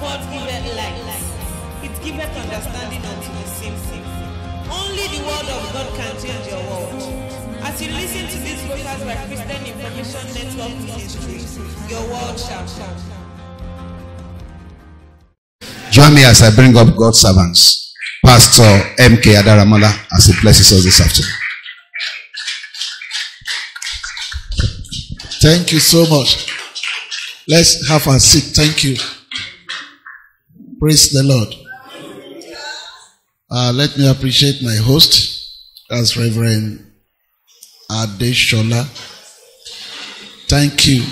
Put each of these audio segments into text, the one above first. word giveth light. It giveth understanding unto the simple. Only the word of God can change your world. As you listen to these broadcasts by Christian Information Network Ministry, your world shall shout. Join me as I bring up God's servants, Pastor M.K. Adaramala, as he blesses us this afternoon. Thank you so much. Let's have a seat. Thank you. Praise the Lord. Let me appreciate my host, as Reverend Adeshola. Thank you.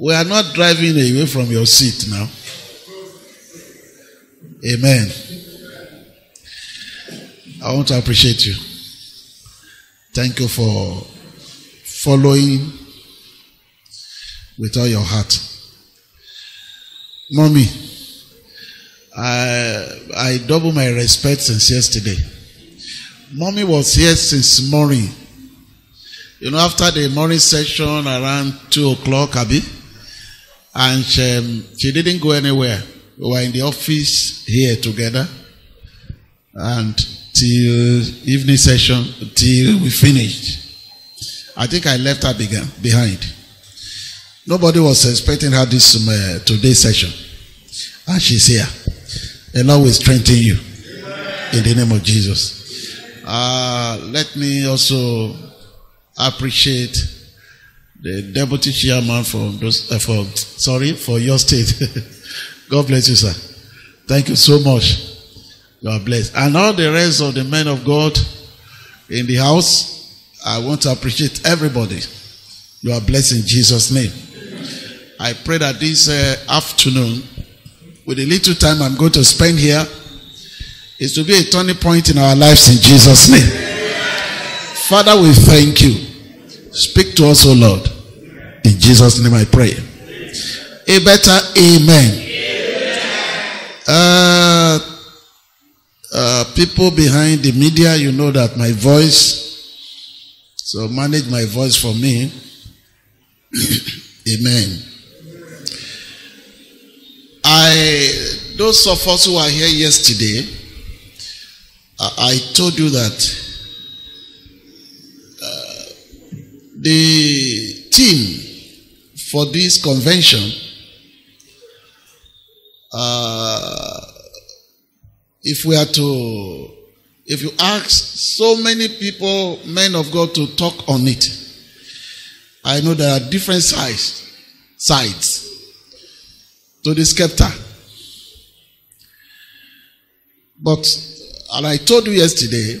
We are not driving away from your seat now. Amen. I want to appreciate you. Thank you for following with all your heart. Mommy, I double my respect since yesterday. Mommy was here since morning. You know, after the morning session around 2 o'clock, Abby, and she didn't go anywhere. We were in the office here together, and till evening session, till we finished. I think I left her behind. Nobody was expecting her this today's session, and she's here. The Lord will strengthen you. Amen. In the name of Jesus. Let me also appreciate the deputy chairman for your state. God bless you, sir. Thank you so much. God bless. And all the rest of the men of God in the house, I want to appreciate everybody. You are blessed in Jesus' name. I pray that this afternoon, with the little time I'm going to spend here, is to be a turning point in our lives in Jesus' name. Father, we thank you. Speak to us, O Lord. In Jesus' name I pray. A better amen. People behind the media, you know that my voice, so manage my voice for me. Amen. Those of us who are here yesterday, I told you that the theme for this convention if you ask so many people, men of God, to talk on it, I know there are different sides to the scepter. But, and I told you yesterday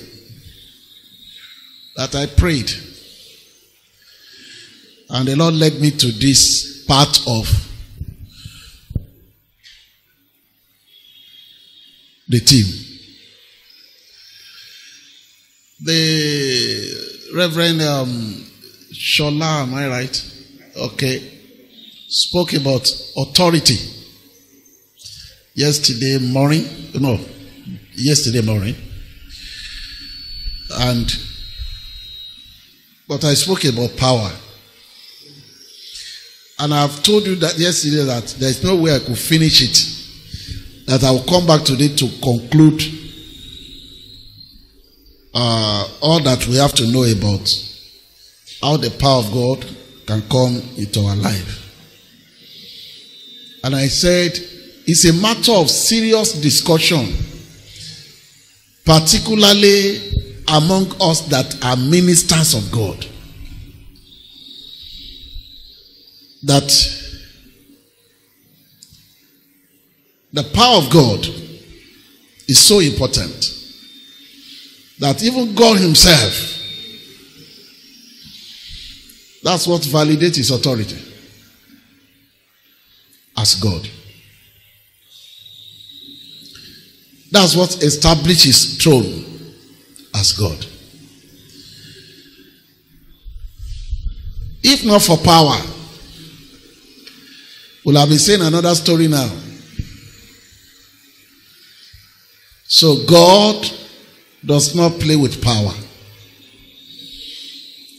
that I prayed, and the Lord led me to this part of the team. The Reverend Shola, am I right? Okay. Spoke about authority yesterday morning. But I spoke about power. And I've told you that yesterday that there's no way I could finish it, that I will come back today to conclude all that we have to know about how the power of God can come into our life. And I said, it's a matter of serious discussion, particularly among us that are ministers of God. That the power of God is so important that even God himself, that's what validates his authority as God. That's what establishes his throne as God. If not for power, we'll have been saying another story now. So God does not play with power.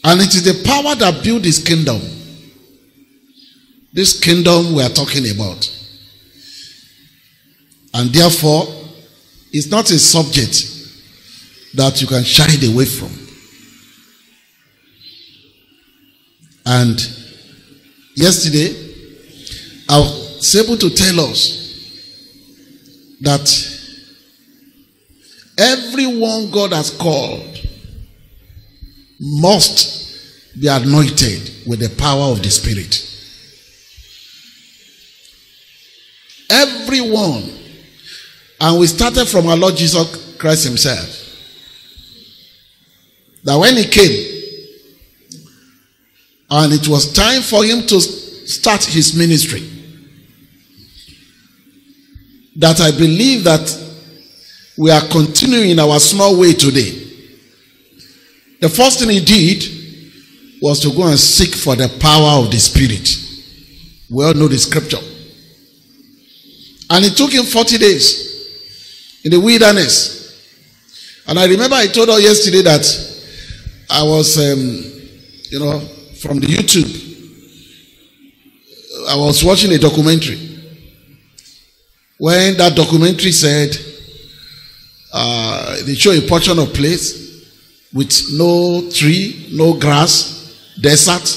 And it is the power that builds his kingdom. This kingdom we are talking about. And therefore, it's not a subject that you can shy it away from. And yesterday, I was able to tell us that everyone God has called must be anointed with the power of the Spirit. Everyone. And we started from our Lord Jesus Christ himself. That when he came, and it was time for him to start his ministry, that I believe that we are continuing in our small way today. The first thing he did was to go and seek for the power of the Spirit. We all know the scripture. And it took him 40 days in the wilderness. And I remember I told her yesterday that I was, from the YouTube, I was watching a documentary. When that documentary said, they show a portion of place with no tree, no grass, desert,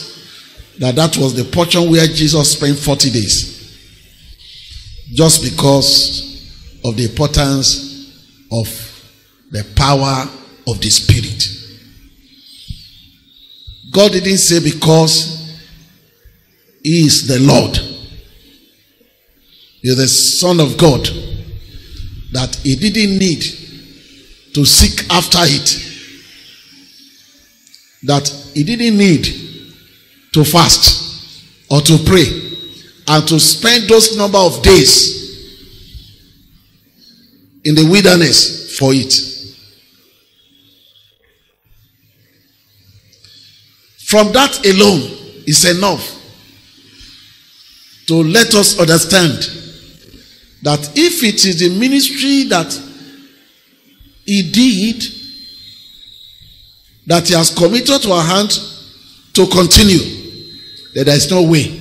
that was the portion where Jesus spent 40 days. Just because of the importance of the power of the Spirit. God didn't say because he is the Lord, he is the Son of God, that he didn't need to seek after it, that he didn't need to fast or to pray and to spend those number of days in the wilderness for it. From that alone is enough to let us understand that if it is the ministry that he did, that he has committed to our hand to continue, that there is no way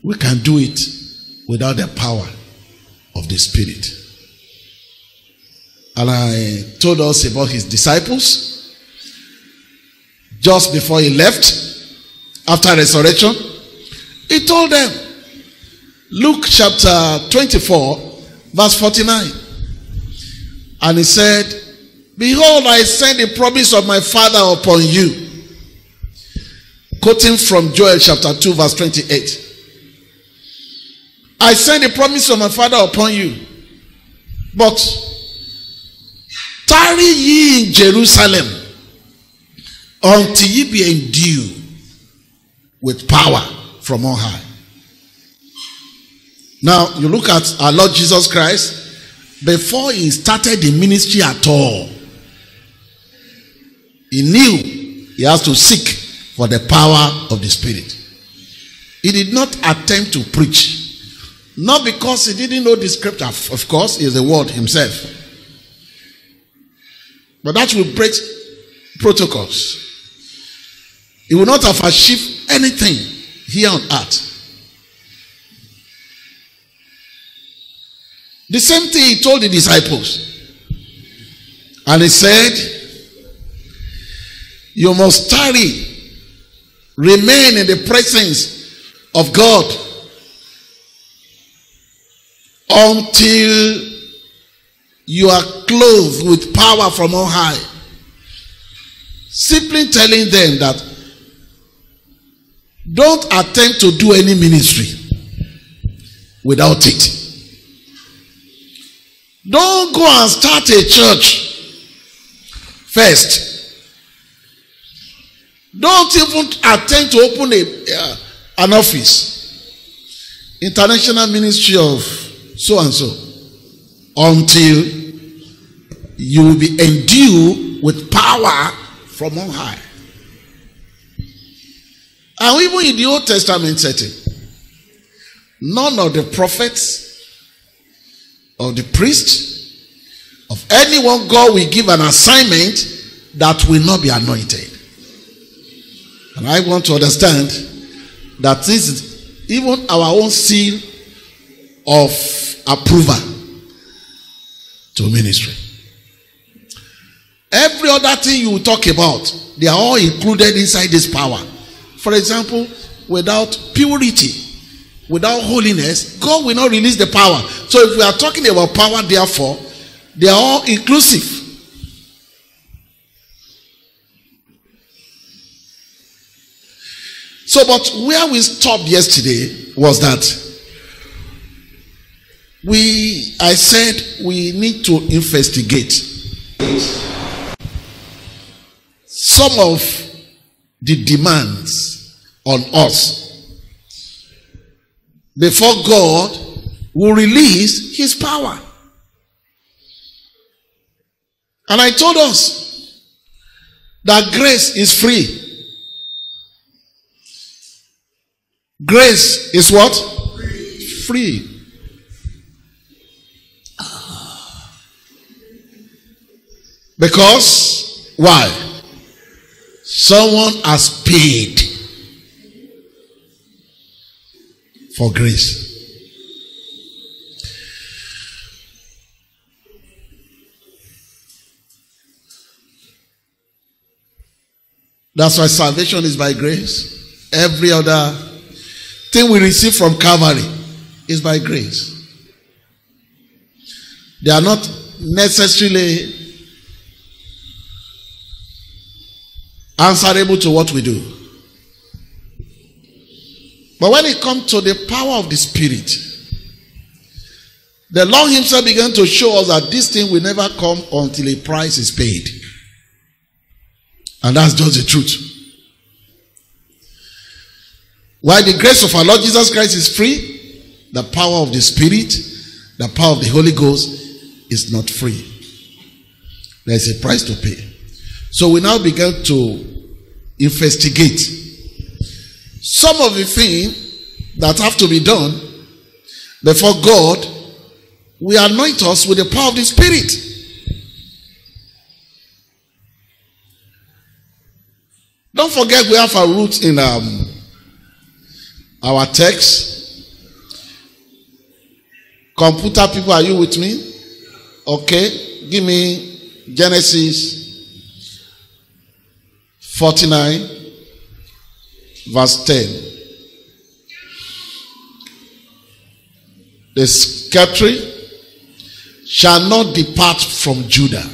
we can do it without the power of the Spirit. And I told us about his disciples. Just before he left, after resurrection, he told them, Luke chapter 24, verse 49. And he said, "Behold, I send the promise of my Father upon you." Quoting from Joel chapter 2, verse 28. "I send the promise of my Father upon you, but tarry ye in Jerusalem until ye be endued with power from on high." Now, you look at our Lord Jesus Christ. Before he started the ministry at all, he knew he has to seek for the power of the Spirit. He did not attempt to preach. Not because he didn't know the scripture. Of course, he is the Word himself. But that will break protocols. He will not have achieved anything here on earth. The same thing he told the disciples. And he said, "You must tarry, remain in the presence of God until you are clothed with power from on high." Simply telling them that don't attempt to do any ministry without it. Don't go and start a church first. Don't even attempt to open an office, international ministry of so and so, until you will be endued with power from on high. And even in the Old Testament setting, none of the prophets, of the priests, of anyone God will give an assignment that will not be anointed. And I want to understand that this Even our own seal of approval to ministry. Every other thing you talk about, they are all included inside this power. For example, without purity, without holiness, God will not release the power. So if we are talking about power, therefore, they are all inclusive. So, but where we stopped yesterday was that I said we need to investigate. Some of the demands on us before God will release his power. And I told us that grace is free. Grace is what? Free. Because why? Someone has paid for grace. That's why salvation is by grace. Every other thing we receive from Calvary is by grace. They are not necessarily answerable to what we do. But when it comes to the power of the Spirit, the Lord himself began to show us that this thing will never come until a price is paid. And that's just the truth. While the grace of our Lord Jesus Christ is free, the power of the Spirit, the power of the Holy Ghost is not free. There is a price to pay. So we now begin to investigate some of the things that have to be done before God will anoint us with the power of the Spirit. Don't forget we have our roots in our text. Computer people, are you with me? Okay, give me Genesis 49 verse 10. This country shall not depart from Judah,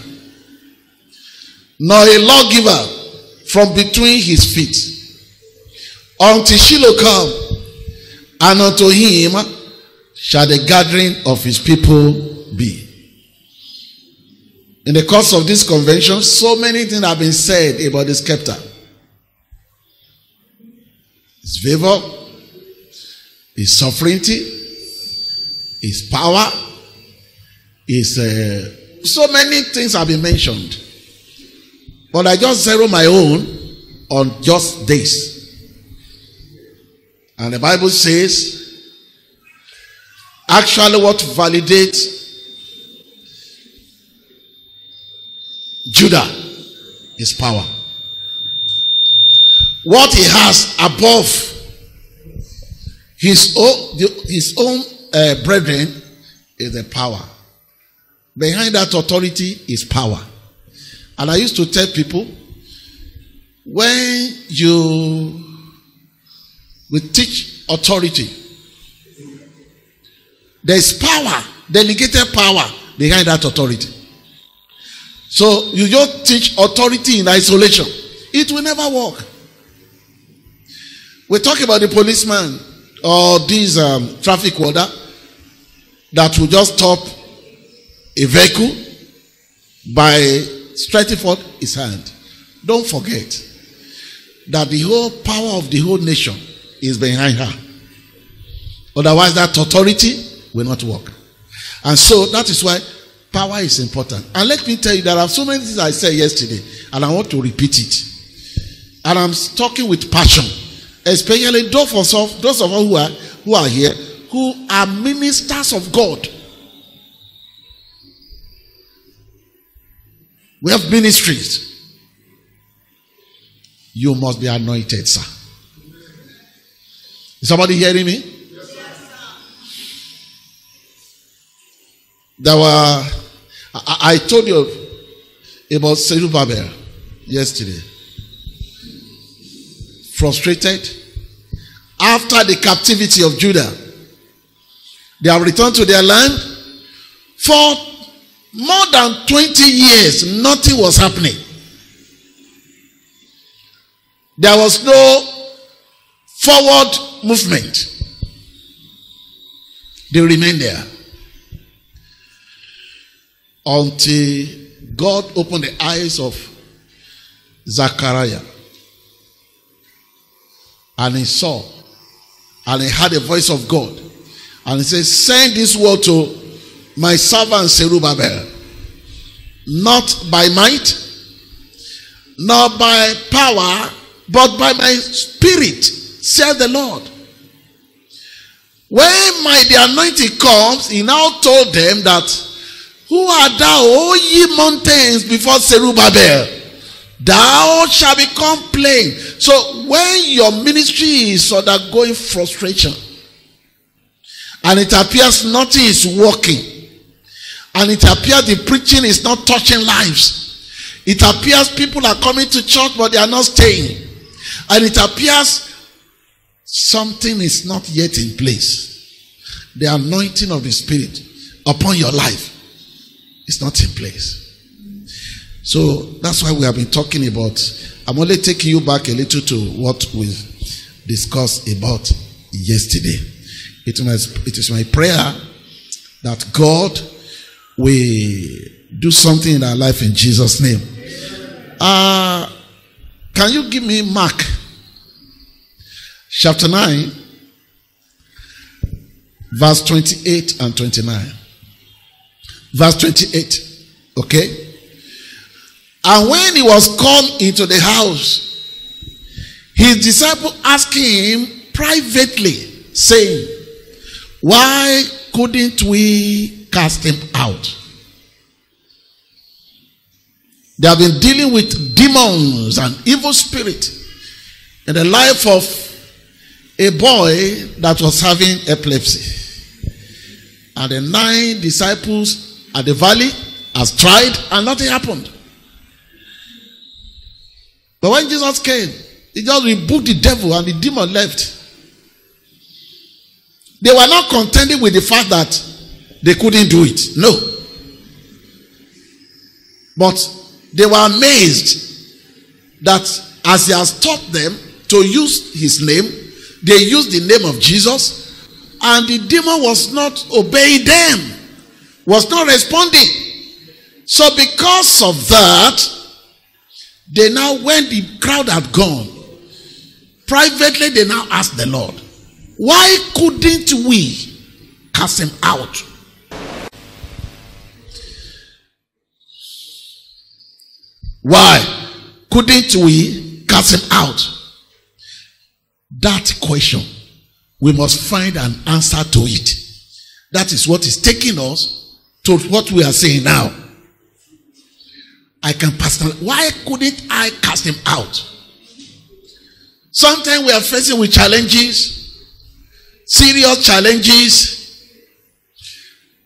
nor a lawgiver from between his feet, until Shiloh come, and unto him shall the gathering of his people be. In the course of this convention, so many things have been said about the scepter. His favor, his sovereignty, his power, his... so many things have been mentioned. But I just zero my own on just this. And the Bible says, actually what validates Judah is power. What he has above his own brethren is the power. Behind that authority is power. And I used to tell people, when we teach authority, there is power, delegated power behind that authority. So you just teach authority in isolation, it will never work. We talk about the policeman or these traffic warder that will just stop a vehicle by stretching forth his hand. Don't forget that the whole power of the whole nation is behind her. Otherwise that authority will not work. And so that is why power is important. And let me tell you, there are so many things I said yesterday and I want to repeat it. And I'm talking with passion, especially those of us who are here, who are ministers of God. We have ministries. You must be anointed, sir. Is somebody hearing me? Yes, sir. There were, I told you about Zerubbabel yesterday. Frustrated. After the captivity of Judah, they have returned to their land. For more than 20 years, nothing was happening. There was no forward movement. They remained there until God opened the eyes of Zechariah, and he saw, and he heard the voice of God, and he said, send this word to my servant Zerubbabel, not by might, not by power, but by my spirit, said the Lord. When the anointing comes, he now told them that, who art thou, O ye mountains, before Zerubbabel? Thou shalt become plain. So when your ministry is undergoing frustration, and it appears nothing is working, and it appears the preaching is not touching lives, it appears people are coming to church but they are not staying, and it appears something is not yet in place, the anointing of the Spirit upon your life is not in place. So that's why we have been talking about. I'm only taking you back a little to what we discussed about yesterday. It is my prayer that God will do something in our life in Jesus' name. Can you give me Mark chapter 9 verse 28 and 29. Verse 28. Okay. And when he was come into the house, his disciple asked him privately, saying, why couldn't we cast him out? They have been dealing with demons and evil spirit in the life of a boy that was having epilepsy. And the 9 disciples at the valley has tried and nothing happened. But when Jesus came, he just rebuked the devil and the demon left. They were not contending with the fact that they couldn't do it. No. But they were amazed that as he has taught them to use his name, they used the name of Jesus, and the demon was not obeying them, was not responding. So because of that, they now, when the crowd had gone, privately they now asked the Lord, why couldn't we cast him out? Why couldn't we cast him out? That question, we must find an answer to it. That is what is taking us to what we are saying now. I can personally, why couldn't I cast him out? Sometimes we are facing with challenges, serious challenges,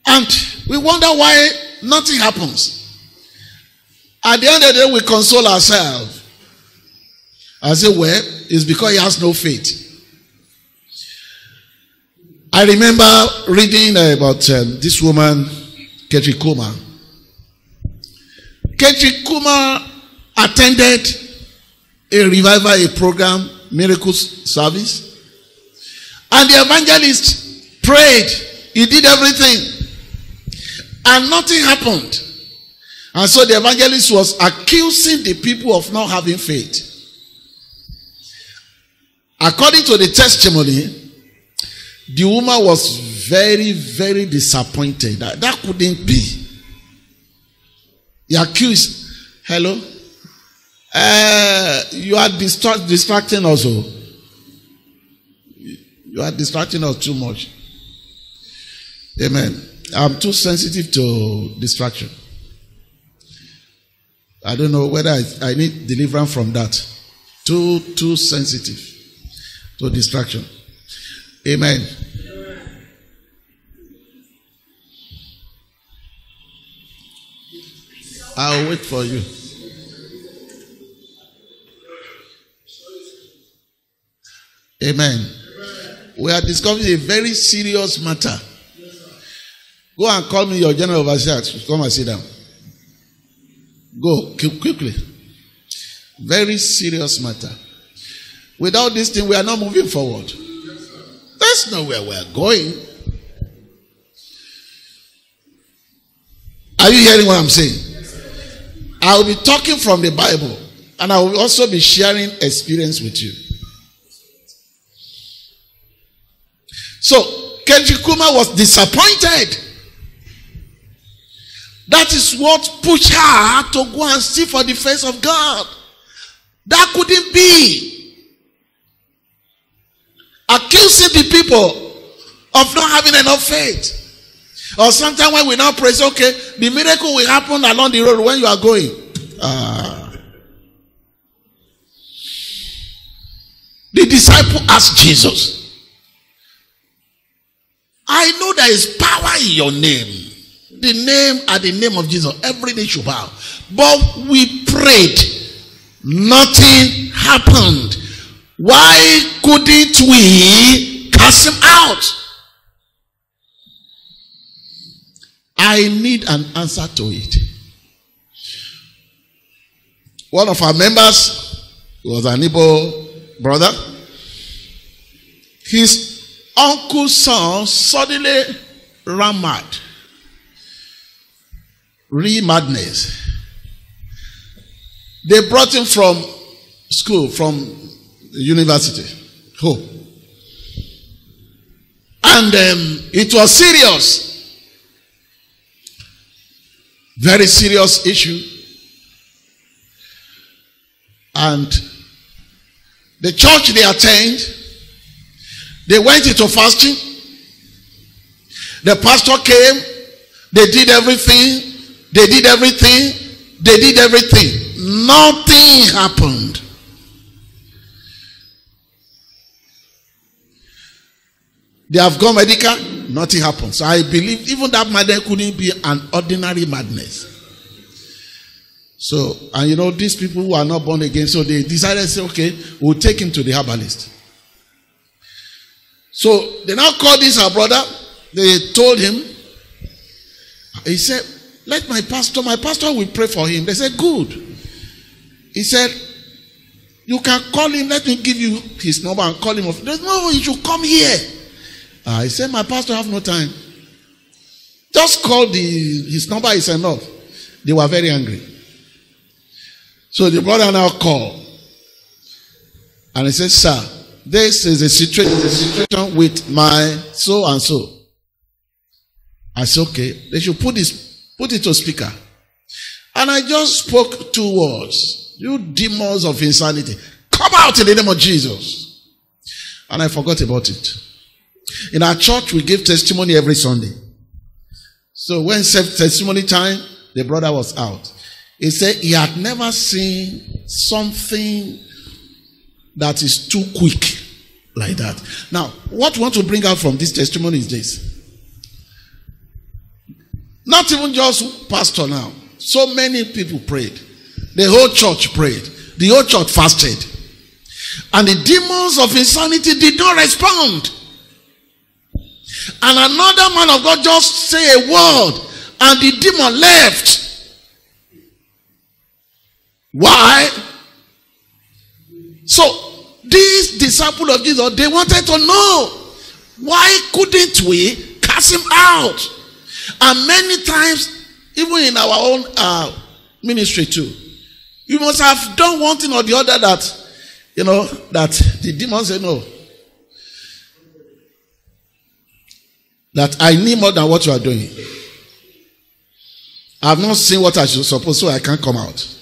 and we wonder why nothing happens. At the end of the day, we console ourselves. I say, well, it's because he has no faith. I remember reading about this woman, Ketri Kuma. Ketri Kuma attended a revival, a program, miracles service. And the evangelist prayed. He did everything. And nothing happened. And so the evangelist was accusing the people of not having faith. According to the testimony, the woman was very, very disappointed. That couldn't be. He accused, hello, you are distracting us. You are distracting us too much. Amen. I'm too sensitive to distraction. I don't know whether I need deliverance from that. Too sensitive to distraction. Amen. I'll wait for you. Amen. We are discussing a very serious matter. Go and call me your general overseer. Come and sit down. Go quickly. Very serious matter. Without this thing, we are not moving forward. That's not where we are going. Are you hearing what I'm saying? I will be talking from the Bible, and I will also be sharing experience with you. So, Ketri Kuma was disappointed. That is what pushed her to go and see for the face of God. That couldn't be. Accusing the people of not having enough faith. Or sometimes when we now pray, okay, the miracle will happen along the road when you are going. The disciple asked Jesus, I know there is power in your name. The name at the name of Jesus. Every day should bow. But we prayed. Nothing happened. Why couldn't we cast him out? I need an answer to it. One of our members was an Igbo brother. His uncle's son suddenly ran mad. Real madness. They brought him from school, from university. Home. And it was serious. Very serious issue. And the church they attend, they went into fasting. The pastor came. They did everything. They did everything. They did everything. Nothing happened. They have gone medical. Nothing happened. So I believe even that madness couldn't be an ordinary madness. So, and you know, these people who are not born again, so they decided to say, okay, we'll take him to the herbalist. So they now called this our brother. They told him. He said, let my pastor will pray for him. They said, good. He said, you can call him, let me give you his number and call him off. They said, no, he should come here. He said, my pastor have no time. Just call his number is enough. They were very angry. So the brother now called. And he said, sir, this is a situation with my so and so. I said, okay, they should put it to speaker. And I just spoke 2 words. You demons of insanity, come out in the name of Jesus. And I forgot about it. In our church, we give testimony every Sunday. So when testimony time, the brother was out. He said he had never seen something that is too quick like that. Now, what we want to bring out from this testimony is this. Not even just pastor now. So many people prayed. The whole church prayed. The whole church fasted. And the demons of insanity did not respond. And another man of God just said a word and the demon left. Why? So, these disciples of Jesus, they wanted to know, why couldn't we cast him out? And many times, even in our own ministry too, you must have done one thing or the other that, you know, that the demon said no. That I need more than what you are doing. I have not seen what I should suppose, so I can't come out.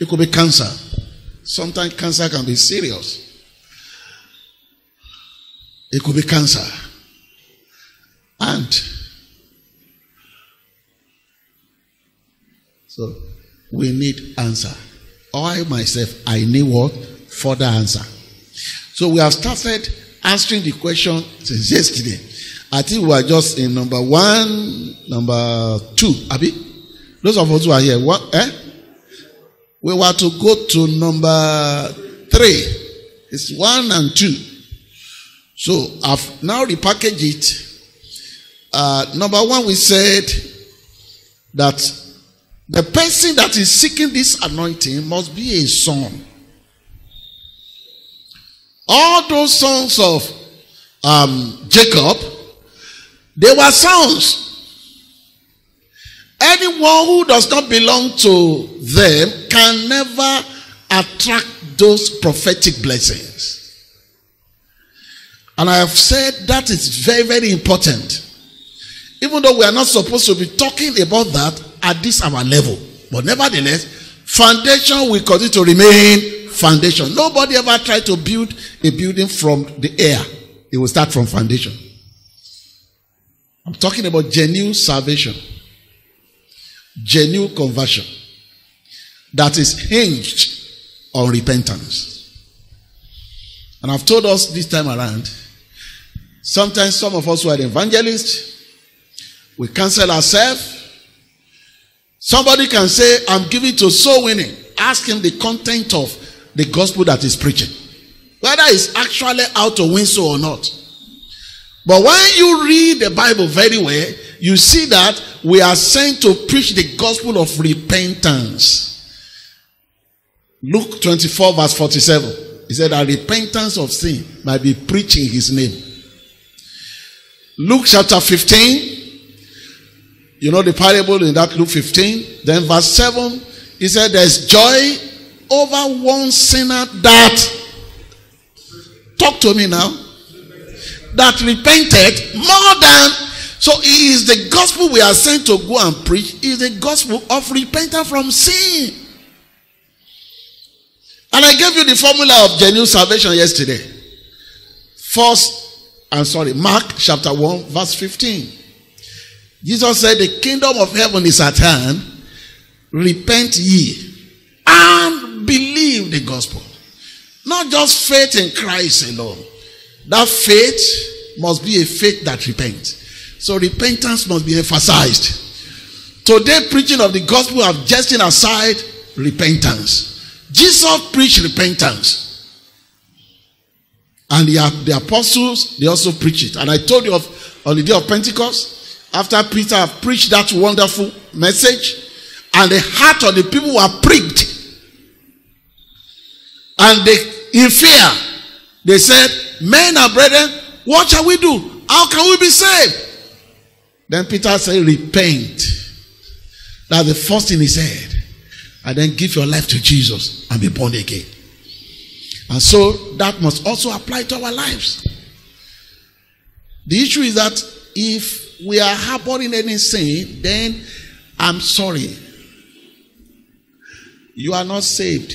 It could be cancer. Sometimes cancer can be serious. It could be cancer. And so we need answer. I myself, I need what? Further answer. So we have started answering the question since yesterday. I think we are just in number one, number two. Abi, those of us who are here, what? We were to go to number three. It's one and two. So I've now repackaged it. Number one, we said that the person that is seeking this anointing must be a son. All those sons of Jacob, they were sons. Anyone who does not belong to them can never attract those prophetic blessings. And I have said that is very, very important. Even though we are not supposed to be talking about that at this our level. But nevertheless, foundation will continue to remain foundation. Nobody ever tried to build a building from the air. It will start from foundation. I'm talking about genuine salvation. Genuine conversion. That is hinged on repentance. And I've told us this time around, sometimes some of us who are evangelists, we cancel ourselves. Somebody can say, I'm giving to soul winning. Ask him the content of the gospel that is preaching. Whether it's actually out to win soul or not. But when you read the Bible very well, you see that we are sent to preach the gospel of repentance. Luke 24 verse 47. He said that repentance of sin might be preached in his name. Luke chapter 15. You know the parable in that Luke 15. Then verse 7. He said there's joy over one sinner that, talk to me now, that repented more than. So it is the gospel we are sent to go and preach. It is the gospel of repentance from sin. And I gave you the formula of genuine salvation yesterday. Mark chapter 1 verse 15. Jesus said the kingdom of heaven is at hand. Repent ye and believe the gospel. Not just faith in Christ alone. That faith must be a faith that repents. So repentance must be emphasized. Today preaching of the gospel of jesting aside repentance. Jesus preached repentance. And the apostles, they also preached it. And I told you on the day of Pentecost, after Peter preached that wonderful message, and the heart of the people were pricked. And in fear, they said, men and brethren, what shall we do? How can we be saved? Then Peter said, repent. That's the first thing he said. And then give your life to Jesus and be born again. And so that must also apply to our lives. The issue is that if we are harboring any sin, then I'm sorry, you are not saved.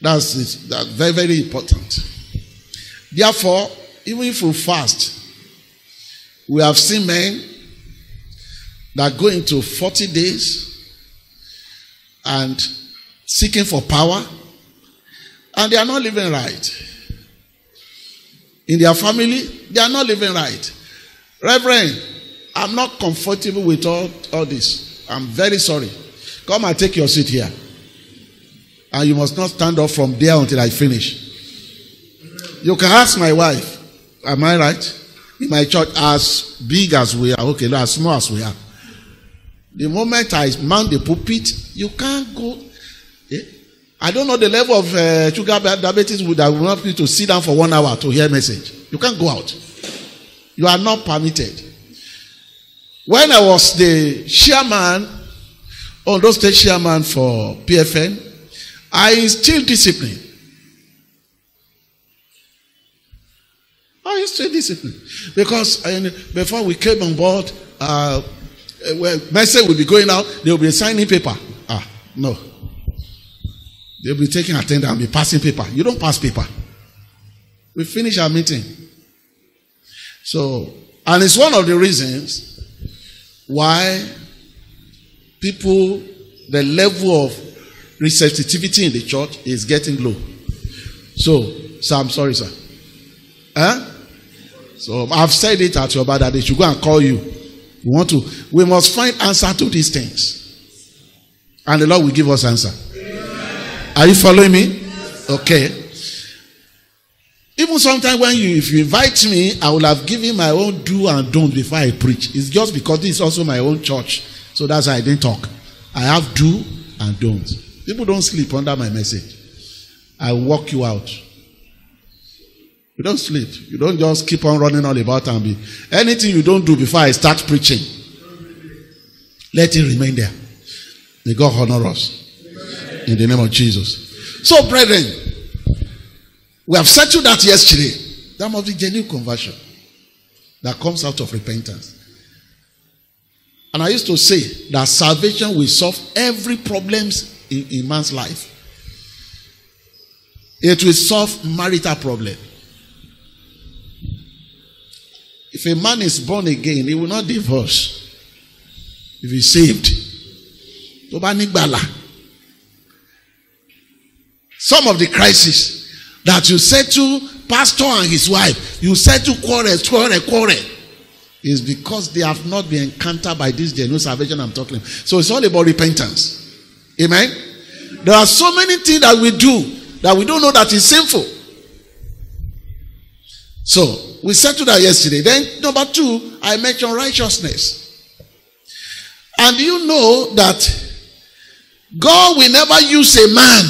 That's very, very important. Therefore, even if we fast, we have seen men that go into 40 days and seeking for power, and they are not living right. In their family, they are not living right. Reverend, I'm not comfortable with all this. I'm very sorry. Come and take your seat here. And you must not stand up from there until I finish. You can ask my wife, am I right? In my church, as big as we are, okay, as small as we are, the moment I mount the pulpit, you can't go. I don't know the level of sugar diabetes that will help you to sit down for 1 hour to hear message. You can't go out. You are not permitted. When I was the chairman, on those state chairman for PFN, I instilled discipline. I instilled discipline. Because before we came on board, message will be going out, they will be signing paper. No. They will be taking attendance and be passing paper. You don't pass paper. We finish our meeting. So, and it's one of the reasons why people, the level of receptivity in the church is getting low. So I'm sorry, sir. Huh? So I've said it at your bar that they should go and call you. You want to? We must find answer to these things, and the Lord will give us answer. Amen. Are you following me? Yes. Okay. Even sometimes when if you invite me, I will have given my own do and don't before I preach. It's just because this is also my own church, so that's why I didn't talk. I have do and don't. People don't sleep under my message. I walk you out. You don't sleep. You don't just keep on running all about and be anything you don't do before I start preaching. Let it remain there. May God honor us. Amen. In the name of Jesus. So, brethren, we have settled that yesterday. That must be genuine conversion that comes out of repentance. And I used to say that salvation will solve every problem in man's life. It will solve marital problem. If a man is born again, he will not divorce. If he's saved. Some of the crises that you settle pastor and his wife, you settle quarrel, is because they have not been encountered by this genuine salvation I'm talking about. So it's all about repentance. Amen? There are so many things that we do that we don't know that is sinful. So, we settled that yesterday. Then, number two, I mentioned righteousness. And you know that God will never use a man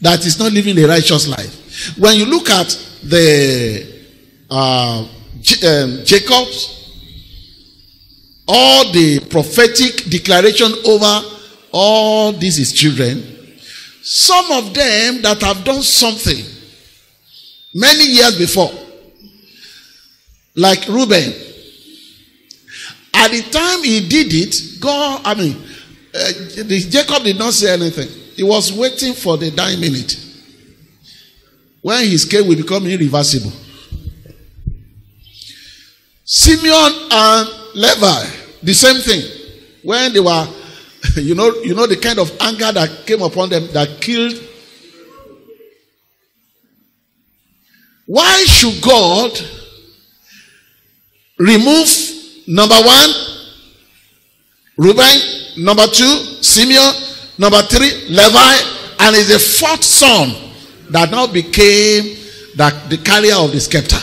that is not living a righteous life. When you look at the Jacob's, all the prophetic declaration over all these his children, some of them that have done something many years before, like Reuben, at the time he did it, Jacob did not say anything. He was waiting for the dying minute when his case will become irreversible. Simeon and Levi, the same thing. When they were, you know the kind of anger that came upon them that killed. Why should God remove, number one, Reuben, number two, Simeon, number three, Levi, and is the fourth son that now became the carrier of the scepter?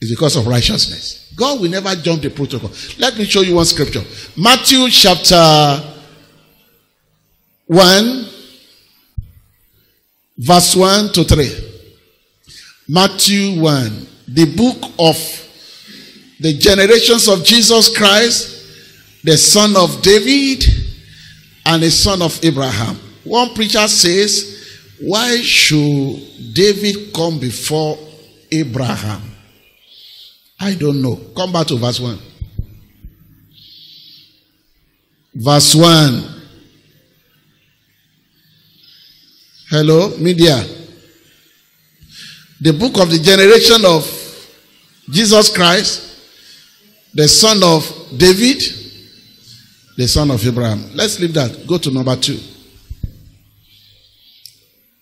It's because of righteousness. God will never jump the protocol. Let me show you one scripture. Matthew chapter 1, verse 1 to 3. Matthew 1, the book of the generations of Jesus Christ, the son of David, and the son of Abraham. One preacher says, why should David come before Abraham? I don't know. Come back to verse 1. Verse 1. Hello, media. The book of the generation of Jesus Christ, the son of David, the son of Abraham. Let's leave that. Go to number 2.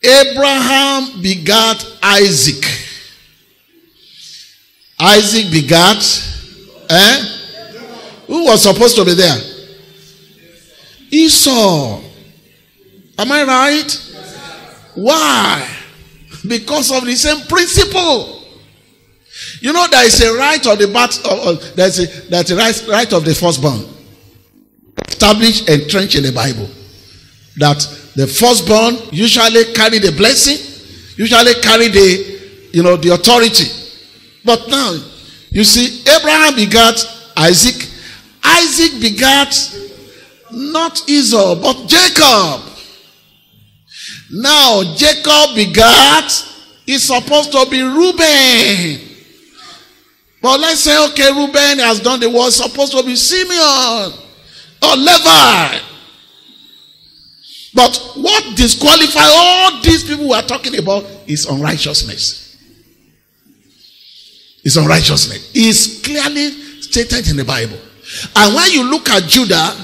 Abraham begat Isaac. Isaac begat, who was supposed to be there? Esau. Am I right? Why? Because of the same principle. You know there is a right of the birth, right of the firstborn, established and entrenched in the Bible, that the firstborn usually carry the blessing, usually carry the authority. But now you see, Abraham begat Isaac. Isaac begat not Esau but Jacob. Now Jacob begat is supposed to be Reuben. But let's say, okay, Reuben has done the work, supposed to be Simeon or Levi. But what disqualifies all these people we are talking about is unrighteousness. It's unrighteousness. It's clearly stated in the Bible. And when you look at Judah,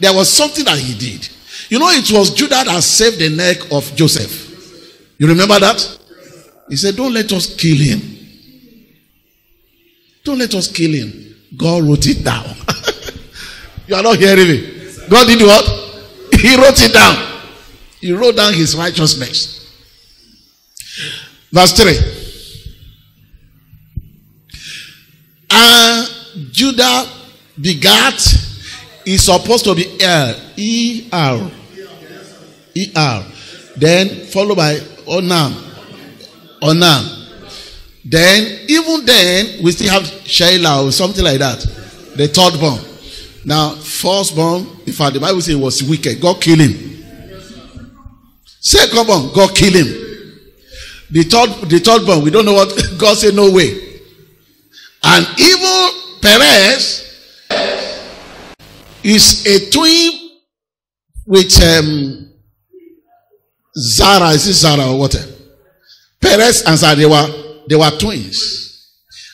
there was something that he did. You know, it was Judah that saved the neck of Joseph. You remember that? He said, don't let us kill him. Don't let us kill him. God wrote it down. You are not hearing me. God did what? He wrote it down. He wrote down his righteousness. Verse 3. And Judah begat, is supposed to be L. E-R. E-R. Then followed by Onam. Onam. Then, even then, we still have Sheila or something like that. The third born. Now, first born, in fact, the Bible says he was wicked. God killed him. Second born, God killed him. The third born, we don't know what God said, no way. And even Perez is a twin with Zara. Is it Zara or what? Perez and Zara, they were twins.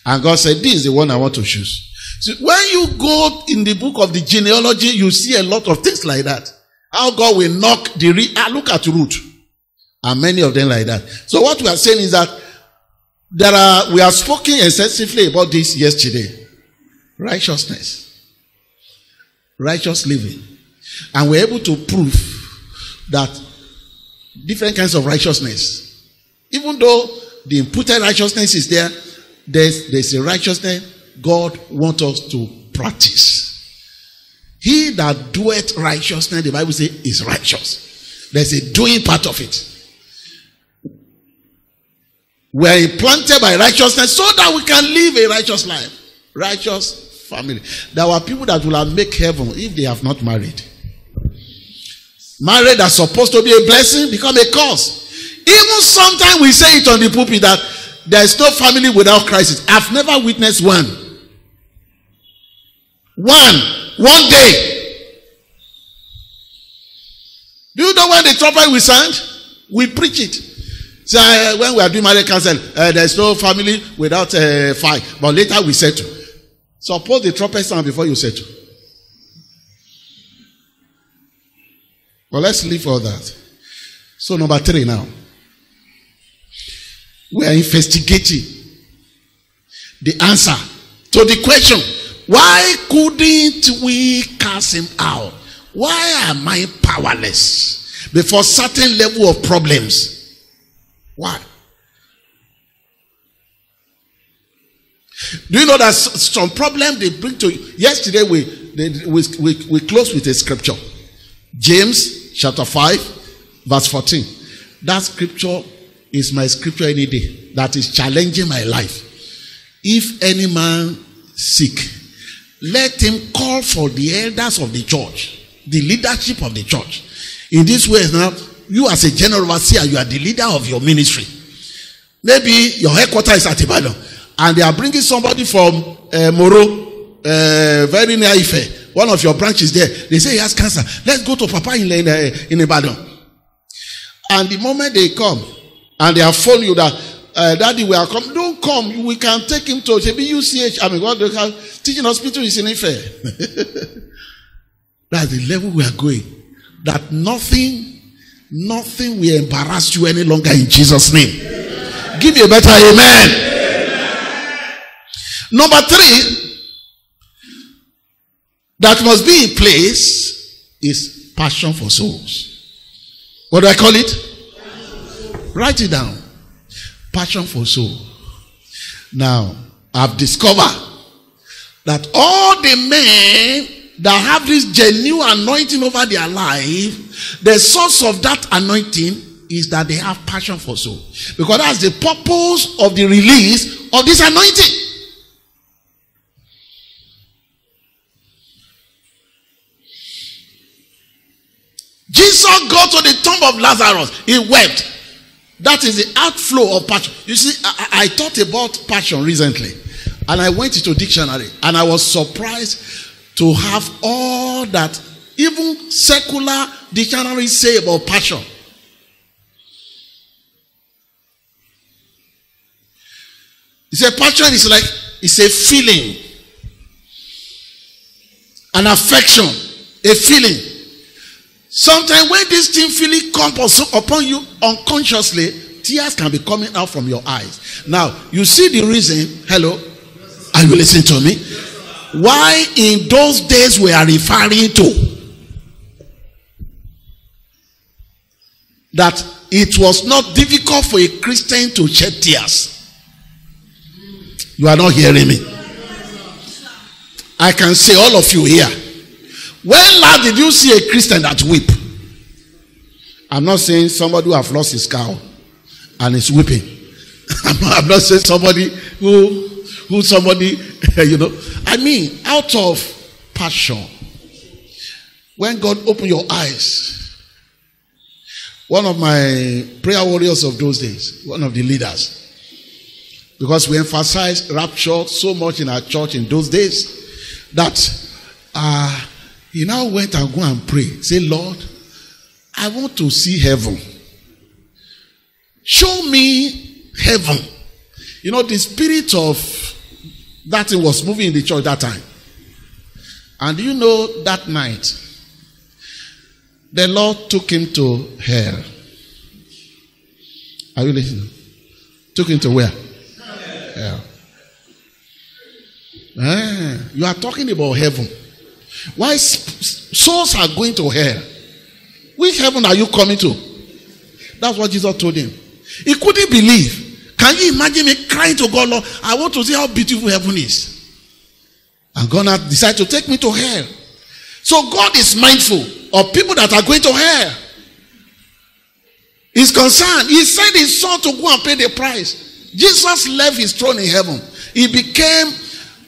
And God said, this is the one I want to choose. So when you go in the book of the genealogy, you see a lot of things like that. How God will knock the look at root. And many of them like that. So what we are saying is that we are speaking extensively about this yesterday. Righteousness. Righteous living. And we're able to prove that different kinds of righteousness. Even though the imputed righteousness is there, there's a righteousness God wants us to practice. He that doeth righteousness, the Bible says, is righteous. There's a doing part of it. We are implanted by righteousness so that we can live a righteous life. Righteous family. There are people that will make heaven if they have not married. Marriage that's supposed to be a blessing become a curse. Even sometimes we say it on the pulpit that there is no family without crisis. I've never witnessed one. One day. Do you know when the trumpet will sound? We preach it. So when we are doing marriage counseling, there's no family without a fight. But later we settle. Suppose the trumpet sound before you settle. Well, let's leave all that. So number 3 now. We are investigating the answer to the question. Why couldn't we cast him out? Why am I powerless before certain level of problems? Why? Do you know that some problem they bring to you? Yesterday we closed with a scripture. James chapter 5 verse 14. That scripture is my scripture any day. That is challenging my life. If any man sick, let him call for the elders of the church. The leadership of the church. In this way now, you as a general overseer, you are the leader of your ministry. Maybe your headquarters is at Ibadan, and they are bringing somebody from Moro, very near Ife. One of your branches there. They say he has cancer. Let's go to Papa in Ibadan. And the moment they come, and they have phoned you that, Daddy, we are coming. Don't come. We can take him to UCH. I mean, what they call teaching hospital is in Ife. That's the level we are going. That nothing will embarrass you any longer in Jesus' name. Amen. Give you a better amen. Amen. Number 3, that must be in place is passion for souls. What do I call it? Write it down. Passion for soul. Now, I've discovered that all the men that have this genuine anointing over their life, the source of that anointing is that they have passion for soul. Because that's the purpose of the release of this anointing. Jesus got to the tomb of Lazarus. He wept. That is the outflow of passion. You see, I thought about passion recently. And I went into dictionary. And I was surprised to have all that even secular dictionaries say about passion. It's a passion is like, it's a feeling. An affection. A feeling. Sometimes when this thing feeling comes upon you unconsciously, tears can be coming out from your eyes. Now, you see the reason. Hello? Are you listening to me? Why in those days we are referring to that it was not difficult for a Christian to shed tears. You are not hearing me. I can say all of you here. When last did you see a Christian that weep? I'm not saying somebody who has lost his cow and is weeping. I'm not saying somebody who somebody, you know. I mean, out of passion. When God opened your eyes, one of my prayer warriors of those days, one of the leaders, because we emphasized rapture so much in our church in those days, that he now went and go and pray. Say, Lord, I want to see heaven. Show me heaven. You know, the spirit of that thing was moving in the church that time. And you know, that night, the Lord took him to hell. Are you listening? Took him to where? Hell. Ah, you are talking about heaven. Why souls are going to hell? Which heaven are you coming to? That's what Jesus told him. He couldn't believe. Can you imagine me crying to God, Lord, I want to see how beautiful heaven is. I'm going to decide to take me to hell. So God is mindful of people that are going to hell. He's concerned. He sent his son to go and pay the price. Jesus left his throne in heaven. He became,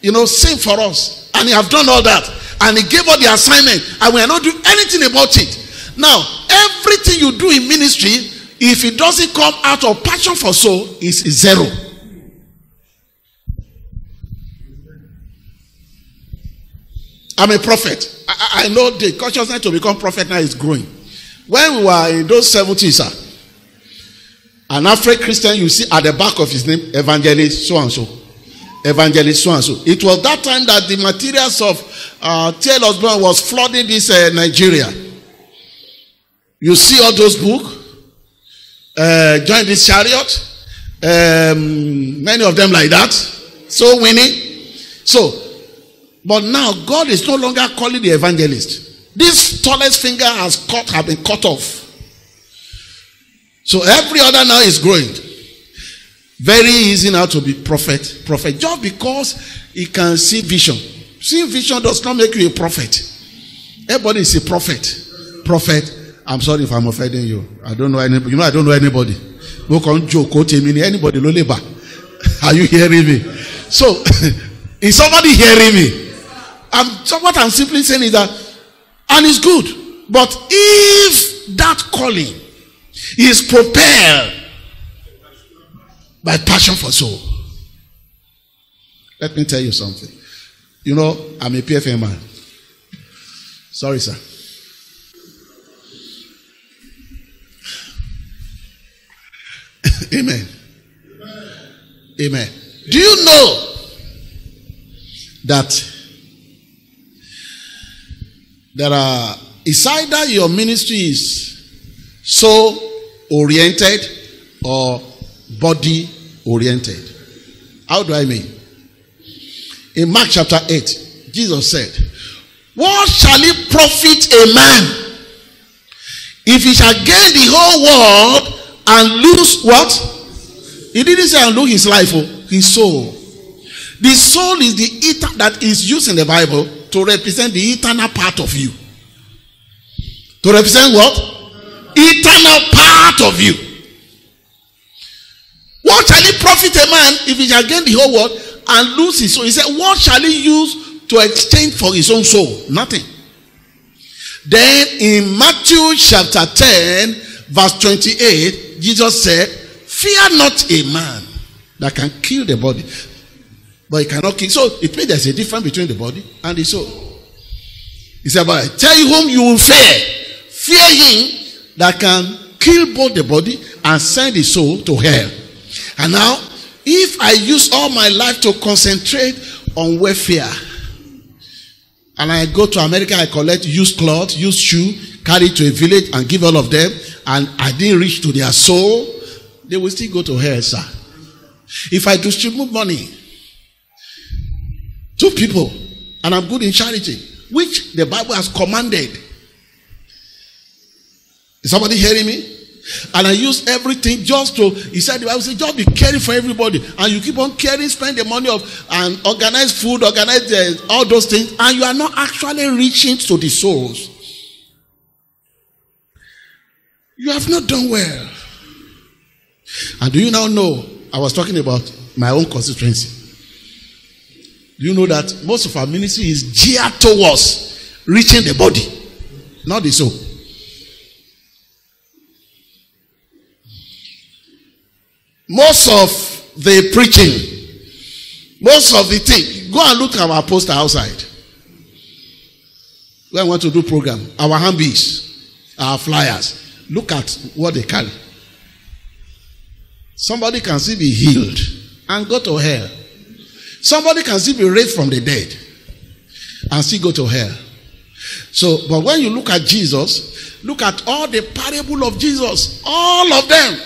you know, sin for us. And he have done all that. And he gave us the assignment. And we are not doing anything about it. Now, everything you do in ministry, if it doesn't come out of passion for soul, is zero. I'm a prophet. I know the consciousness to become prophet now is growing. When we were in those 70s, an African Christian, you see at the back of his name, evangelist so-and-so. Evangelist so-and-so. It was that time that the materials of T.L. Osborne was flooding this Nigeria. You see all those books, Join This Chariot, many of them like that. So winning. So, but now God is no longer calling the evangelist. This tallest finger has been cut off. So every other now is growing. Very easy now to be prophet. Prophet. Just because he can see vision. Seeing vision does not make you a prophet. Everybody is a prophet. Prophet. I'm sorry if I'm offending you. I don't know anybody. You know I don't know anybody. Anybody. Are you hearing me? So, is somebody hearing me? So what I'm simply saying is that, and it's good, but if that calling is propelled by passion for soul, let me tell you something. You know, I'm a PFN man. Sorry, sir. Amen. Amen. Do you know that there are, it's either your ministry is soul oriented or body oriented? How do I mean? In Mark chapter 8, Jesus said, what shall it profit a man if he shall gain the whole world and lose what? He didn't say and lose his life, his soul. The soul is the eternal that is used in the Bible to represent the eternal part of you. To represent what? Eternal part of you. What shall it profit a man if he shall gain the whole world and lose his soul? He said, what shall he use to exchange for his own soul? Nothing. Then in Matthew chapter 10, verse 28, Jesus said, fear not a man that can kill the body, but he cannot kill. So it means there's a difference between the body and the soul. He said, but I tell you whom you will fear. Fear him that can kill both the body and send the soul to hell. And now, if I use all my life to concentrate on welfare, and I go to America, I collect used clothes, used shoes, carry it to a village and give all of them, and I didn't reach to their soul, they will still go to hell, sir. If I distribute money to people and I'm good in charity, which the Bible has commanded, is somebody hearing me? And I use everything just to, he said, the Bible says, just be caring for everybody. And you keep on caring, spend the money of, and organize food, organize all those things, and you are not actually reaching to the souls. You have not done well. And do you now know, I was talking about my own constituency. Do you know that most of our ministry is geared towards reaching the body, not the soul? Most of the preaching, most of the thing, go and look at our poster outside. We want to do program. Our handbills, our flyers. Look at what they carry. Somebody can still be healed and go to hell. Somebody can still be raised from the dead and still go to hell. So, but when you look at Jesus, look at all the parable of Jesus, all of them.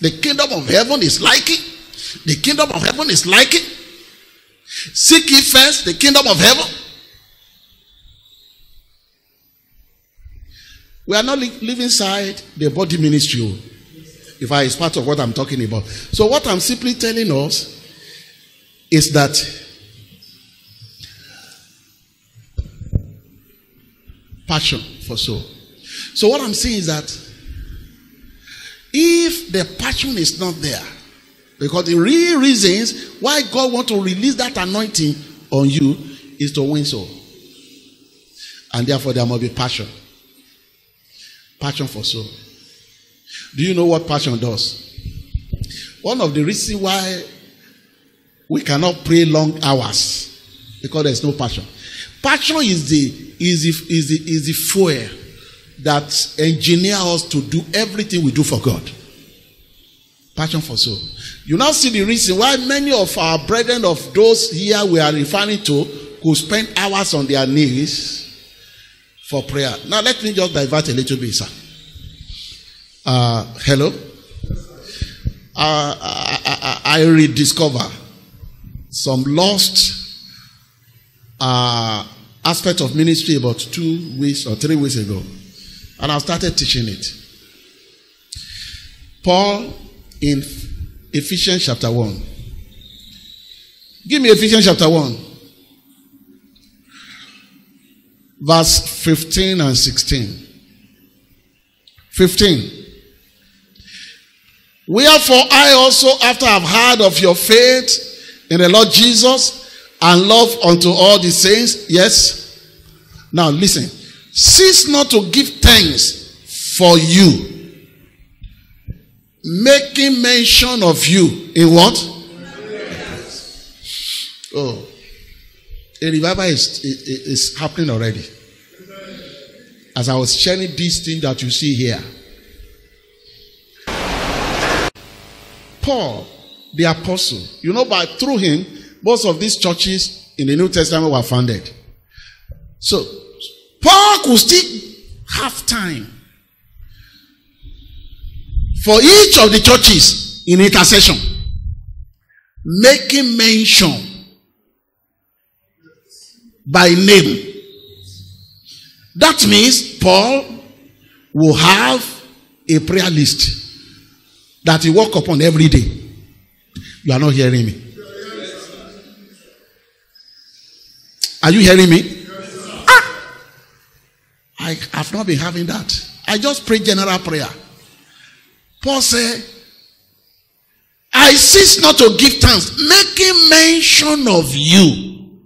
The kingdom of heaven is like it. The kingdom of heaven is like it. Seek ye first the kingdom of heaven. We are not living inside the body ministry. If I is part of what I'm talking about. So what I'm simply telling us is that passion for soul. So what I'm saying is that if the passion is not there, because the real reasons why God wants to release that anointing on you is to win soul. And therefore there must be passion. Passion for soul. Do you know what passion does? One of the reasons why we cannot pray long hours, because there's no passion. Passion is the fuel that engineer us to do everything we do for God. Passion for soul. You now see the reason why many of our brethren of those here we are referring to who spend hours on their knees for prayer. Now let me just divert a little bit, sir. Hello? I rediscover some lost aspect of ministry about 2 weeks or 3 weeks ago. And I started teaching it. Paul in Ephesians chapter 1. Give me Ephesians chapter 1. Verse 15 and 16. 15. Wherefore I also, after I have heard of your faith in the Lord Jesus and love unto all the saints. Yes. Now listen. Cease not to give thanks for you, making mention of you in what? Yes. Oh, a revival is happening already. As I was sharing this thing that you see here, Paul, the apostle, you know, by through him, most of these churches in the New Testament were founded. So Paul could still have time for each of the churches in intercession, making mention by name. That means Paul will have a prayer list that he works upon every day. You are not hearing me. Are you hearing me? I have not been having that. I just pray general prayer. Paul said, I cease not to give thanks, making mention of you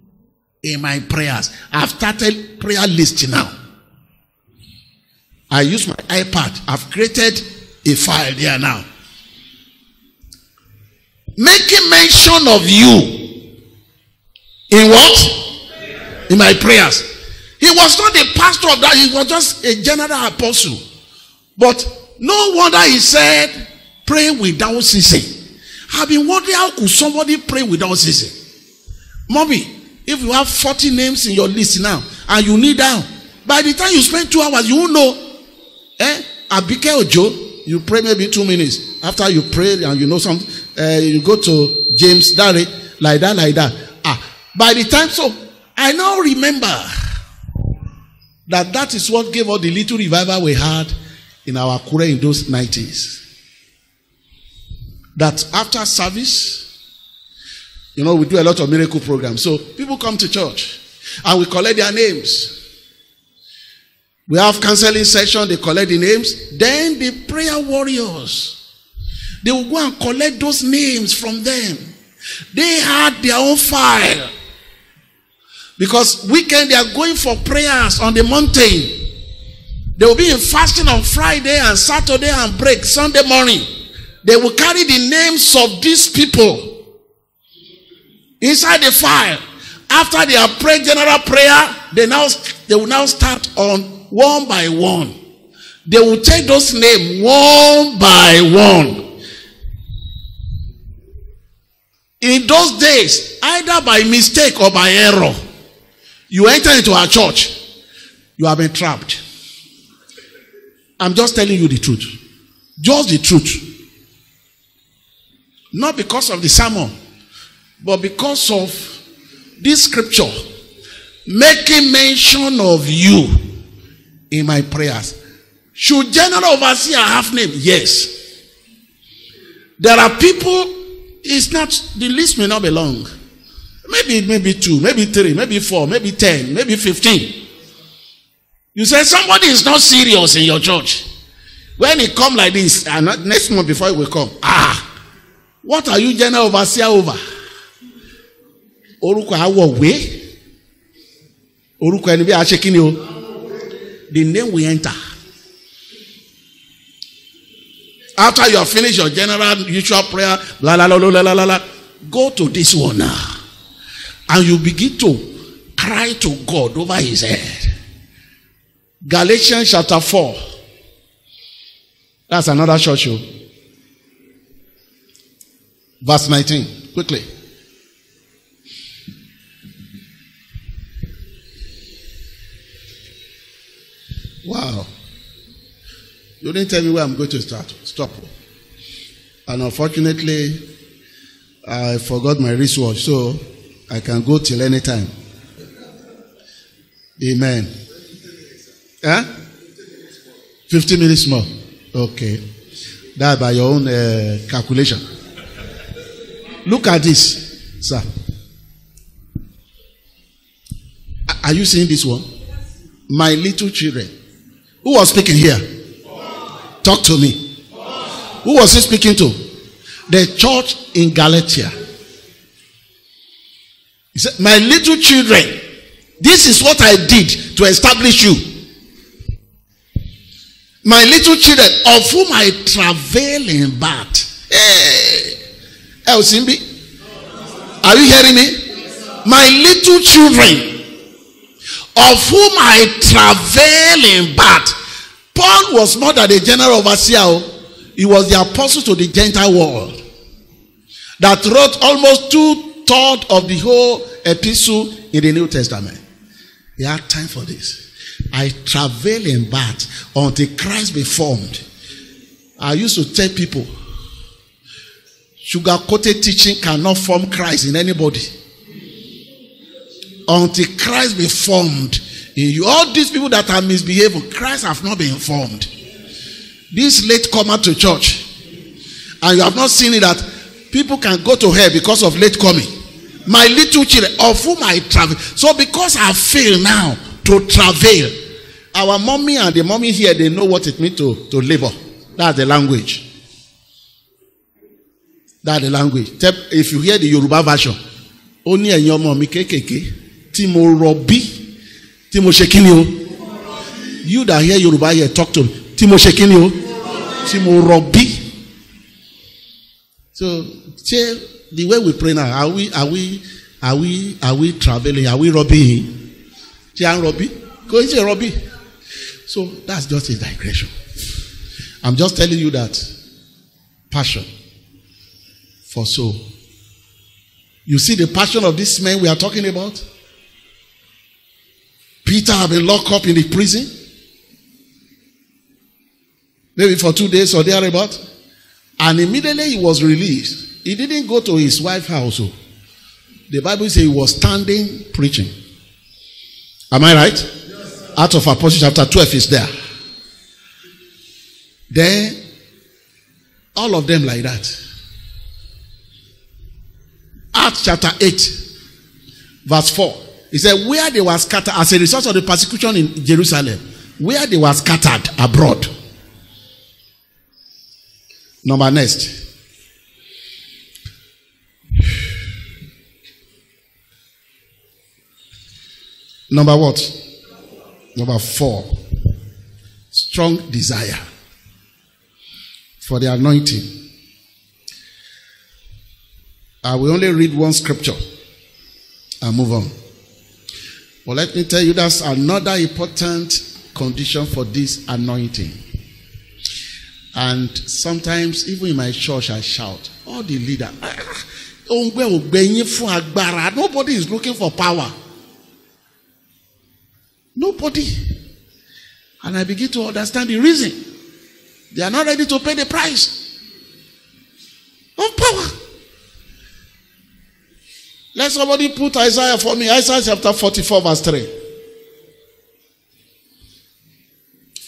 in my prayers. I've started prayer list now. I use my iPad. I've created a file there now. Making mention of you in what? In my prayers. He was not a pastor of that. He was just a general apostle. But no wonder he said, pray without ceasing. I've been wondering, how could somebody pray without ceasing? Mommy, if you have 40 names in your list now, and you kneel down, by the time you spend 2 hours, you will know. Abike Ojo, you pray maybe 2 minutes. after you pray and you know something, you go to James, Darry, like that. By the time, so I now remember that is what gave us the little revival we had in our Kure in those 90s. That after service, you know, we do a lot of miracle programs. So people come to church and we collect their names. We have counseling session, they collect the names. Then the prayer warriors, they will go and collect those names from them. They had their own file. Because weekend they are going for prayers on the mountain. They will be in fasting on Friday and Saturday and break Sunday morning. They will carry the names of these people inside the file. After they have prayed general prayer, they will now start on one by one. They will take those names one by one. In those days, either by mistake or by error, you enter into our church, you have been trapped. I'm just telling you the truth. Just the truth. Not because of the sermon, but because of this scripture making mention of you in my prayers. Should general overseer have name? Yes. There are people, it's not, the list may not be long. Maybe 2, maybe 3, maybe 4, maybe 10, maybe 15. You say somebody is not serious in your church. When it come like this, and next month before it will come, what are you general overseer over? The name we enter. After you have finished your general usual prayer, go to this one now. And you begin to cry to God over his head. Galatians chapter 4. That's another short show. Verse 19. Quickly. Wow. You didn't tell me where I'm going to start. Stop. And unfortunately, I forgot my wristwatch. So I can go till any time. Amen. 50 minutes more. Okay. That by your own calculation. Look at this, sir. Are you seeing this one? My little children. Who was speaking here? Talk to me. Who was he speaking to? The church in Galatia. He said, my little children, this is what I did to establish you. My little children, of whom I travail in birth. Hey, Elsimbi, are you hearing me? My little children, of whom I travail in birth. Paul was not the general overseer. He was the apostle to the Gentile world that wrote almost 2/3 of the whole epistle in the New Testament. He had time for this. I travail in birth until Christ be formed. I used to tell people, sugar-coated teaching cannot form Christ in anybody. Until Christ be formed in you. All these people that are misbehaving, Christ have not been formed. This late comer to church, and you have not seen it, that people can go to hell because of late coming. My little children, of whom I travel. So because I fail now to travel, our mommy and the mommy here, they know what it means to labor. That's the language. That's the language. If you hear the Yoruba version, only a your mommy kekeke, Timo Robi, Timo Shekinio. You that hear Yoruba here, talk to me. Timo Shekinio, Timo Robi. So the way we pray now, are we traveling? Are we robbing? So that's just a digression. I'm just telling you that passion for soul. You see the passion of this man we are talking about? Peter had been locked up in the prison, maybe for 2 days or thereabout. And immediately he was released. He didn't go to his wife's household. The Bible says he was standing preaching. Am I right? Yes, Out of Apostles chapter 12 is there. Then, all of them like that. Acts chapter 8, verse 4. He said, where they were scattered as a result of the persecution in Jerusalem, where they were scattered abroad. Number next. Number what? Number 4. Strong desire for the anointing. I will only read one scripture and move on. But let me tell you, that's another important condition for this anointing. And sometimes, even in my church, I shout, all the leader, nobody is looking for power. Nobody. And I begin to understand the reason. They are not ready to pay the price of power. Let somebody put Isaiah for me. Isaiah chapter 44 verse 3.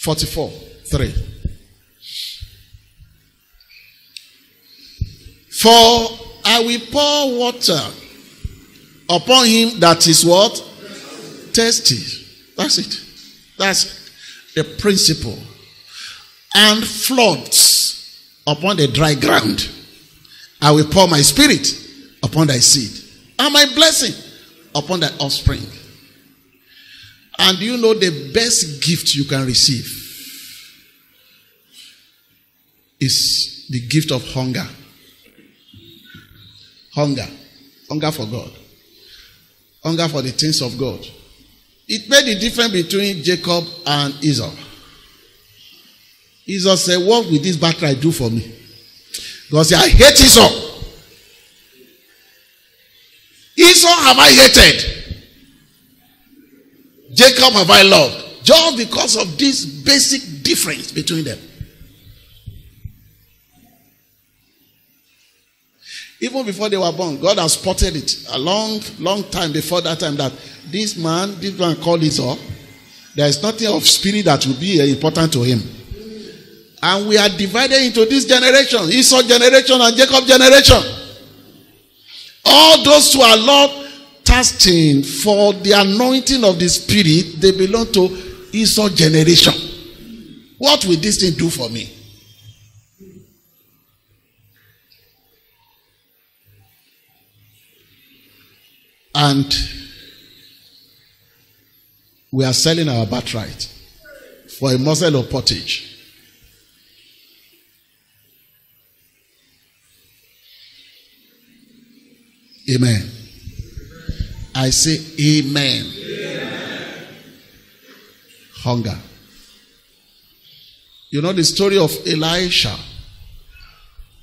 44, 3. For I will pour water upon him that is what? Thirsty. That's it. That's the principle. And floods upon the dry ground. I will pour my spirit upon thy seed, and my blessing upon thy offspring. And you know the best gift you can receive is the gift of hunger. Hunger. Hunger for God. Hunger for the things of God. It made the difference between Jacob and Esau. Esau said, what will this birthright do for me? God said, I hate Esau. Esau have I hated. Jacob have I loved. Just because of this basic difference between them. Even before they were born, God has spotted it a long, long time before that time that this man called Esau. There is nothing of spirit that will be important to him. And we are divided into this generation, Esau generation and Jacob generation. All those who are not thirsting for the anointing of the Spirit, they belong to Esau generation. What will this thing do for me? And we are selling our birthright for a morsel of pottage. Amen. I say amen. Amen. Hunger. You know the story of Elisha.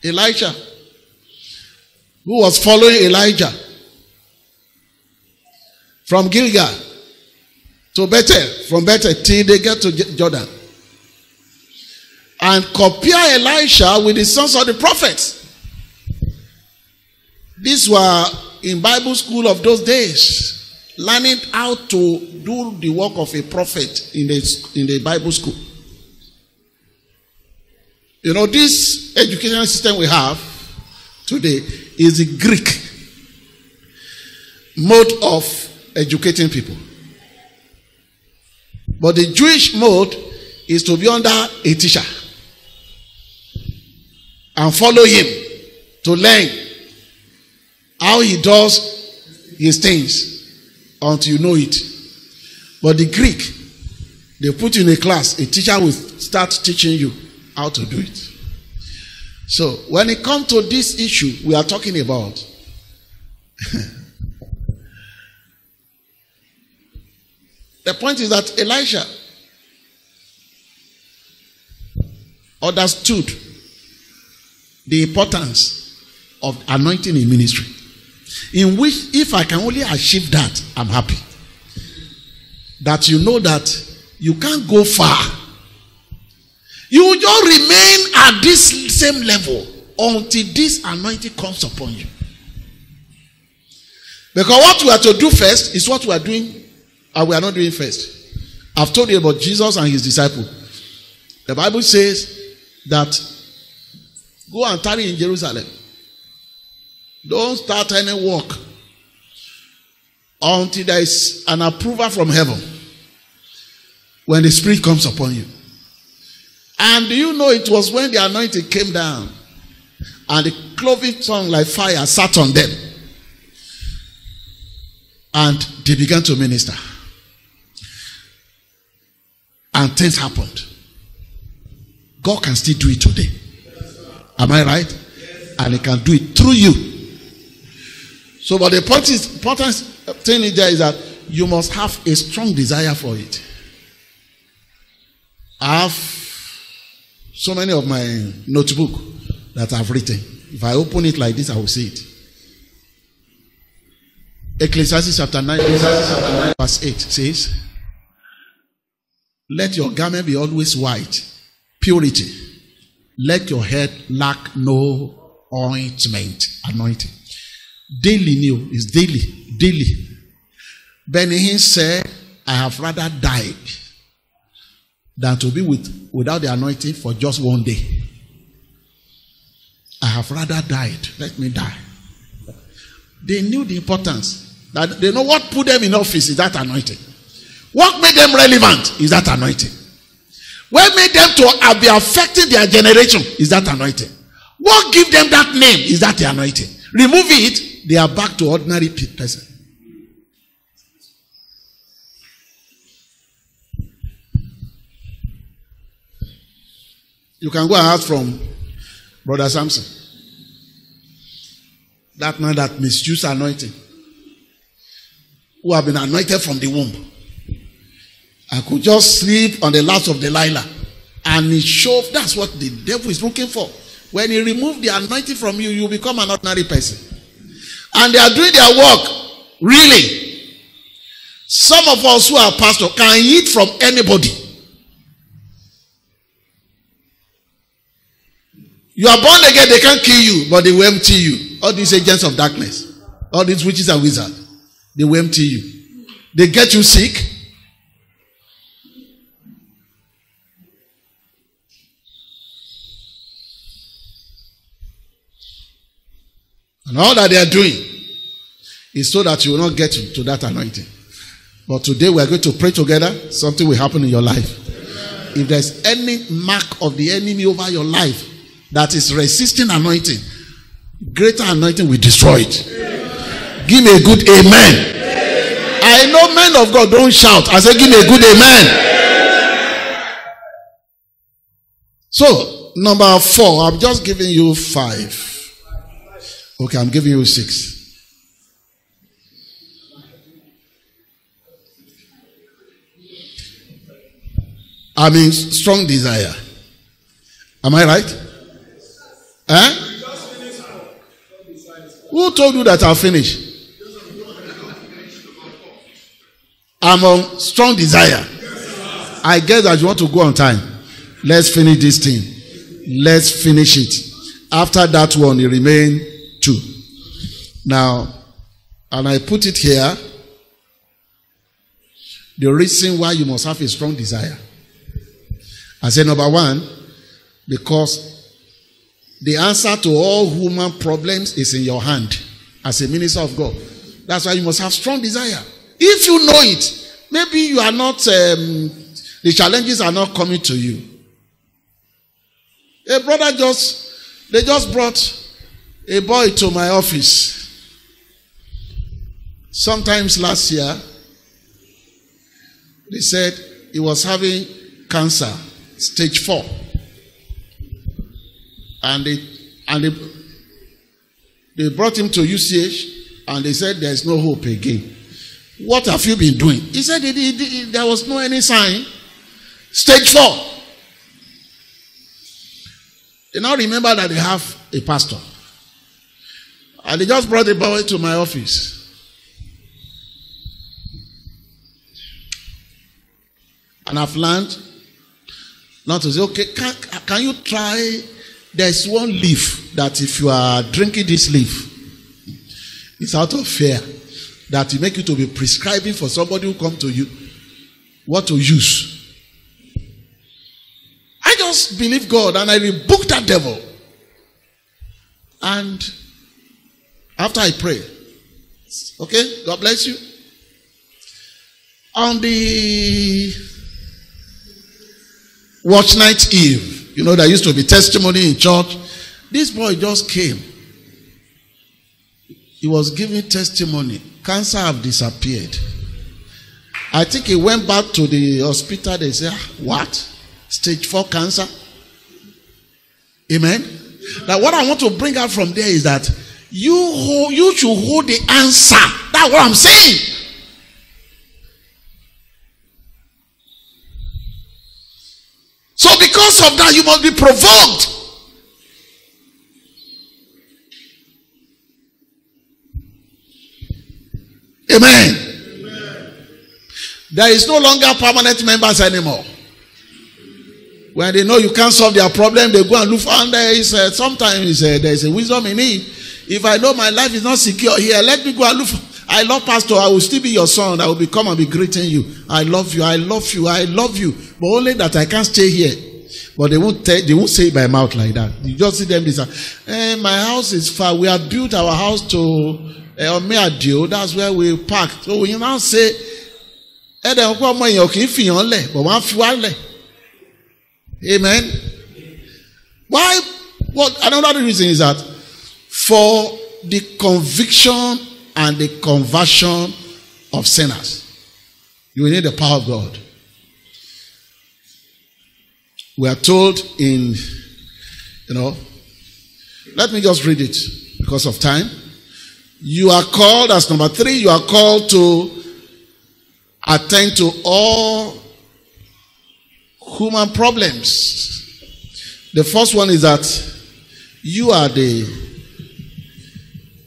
Elisha, who was following Elijah from Gilgal to Bethel, from Bethel till they get to Jordan. And compare Elisha with the sons of the prophets. These were in Bible school of those days, learning how to do the work of a prophet in the Bible school. You know, this educational system we have today is the Greek mode of educating people. But the Jewish mode is to be under a teacher and follow him to learn how he does his things until you know it. But the Greek, they put you in a class, a teacher will start teaching you how to do it. So when it comes to this issue we are talking about, the point is that Elisha understood the importance of anointing in ministry. In which, if I can only achieve that, I'm happy. That you know that you can't go far. You will just remain at this same level. until this anointing comes upon you. Because what we are to do first is what we are doing and we are not doing first. I've told you about Jesus and his disciples. The Bible says that go and tarry in Jerusalem. Don't start any work until there is an approval from heaven when the Spirit comes upon you. And do you know it was when the anointing came down and the cloven tongue like fire sat on them, and they began to minister, and things happened. God can still do it today. Am I right? Yes. And he can do it through you. So, but the important thing is there is that you must have a strong desire for it. I have so many of my notebook that I've written. If I open it like this, I will see it. Ecclesiastes chapter 9, verse 8 says, let your garment be always white, purity. Let your head lack no ointment, anointing. Daily new is daily, daily. Benny said, I have rather died than to be without the anointing for just one day. I have rather died. Let me die. They knew the importance. That they know what put them in office is that anointing. What made them relevant is that anointing. What made them to be affecting their generation is that anointing. What give them that name is that the anointing. Remove it, they are back to ordinary person. You can go and ask from Brother Samson. That man that misused anointing, who have been anointed from the womb. I could just sleep on the lap of Delilah. And it showed that's what the devil is looking for. When he removes the anointing from you, you become an ordinary person. And they are doing their work. Really. Some of us who are pastors can eat from anybody. You are born again, they can't kill you, but they will empty you. All these agents of darkness, all these witches and wizards, they will empty you. They get you sick. And all that they are doing is so that you will not get to that anointing. But today we are going to pray together. Something will happen in your life. If there is any mark of the enemy over your life that is resisting anointing, greater anointing will destroy it. Amen. Give me a good amen. Amen. I know men of God don't shout. I say give me a good amen. Amen. So, number 4. I'm just giving you 5. Okay, I'm giving you 6. I mean, strong desire. Am I right? Eh? Who told you that I'll finish? I'm on strong desire. I guess that you want to go on time. Let's finish this thing. Let's finish it. After that one, you remain 2. Now, and I put it here, the reason why you must have a strong desire. I say number 1, because the answer to all human problems is in your hand as a minister of God. That's why you must have strong desire. If you know it, maybe you are not, the challenges are not coming to you. A brother they just brought a boy to my office sometimes last year. They said he was having cancer stage 4, and they brought him to UCH, and they said there is no hope again. What have you been doing? He said there was no any sign. Stage 4. They now remember that they have a pastor. And they just brought the boy to my office. And I've learned not to say, okay, can you try There's one leaf that if you are drinking this leaf, it's out of fear that it make you to be prescribing for somebody who come to you what to use. I just believe God and I rebuked that devil. And after I pray, okay, God bless you. On the watch night eve, you know, there used to be testimony in church. This boy just came. He was giving testimony. Cancer have disappeared. I think he went back to the hospital. They said, what? Stage 4 cancer? Amen? Now what I want to bring out from there is that you should hold the answer. That's what I'm saying. So because of that, you must be provoked. Amen. Amen. There is no longer permanent members anymore. When they know you can't solve their problem, they go and look for. And there is sometimes there is a wisdom in it. If I know my life is not secure here, let me go and look for. I love pastor. I will still be your son. I will come and be greeting you. I love you. I love you. I love you. But only that I can't stay here. But they won't say it by mouth like that. You just see them. They say, my house is far. We have built our house to Omeadio. That's where we parked. So we now say, amen. Why? Well, another reason is that for the conviction and the conversion of sinners, you will need the power of God. We are told in, let me just read it because of time. You are called, as number 3, you are called to attend to all human problems. The first one is that you are the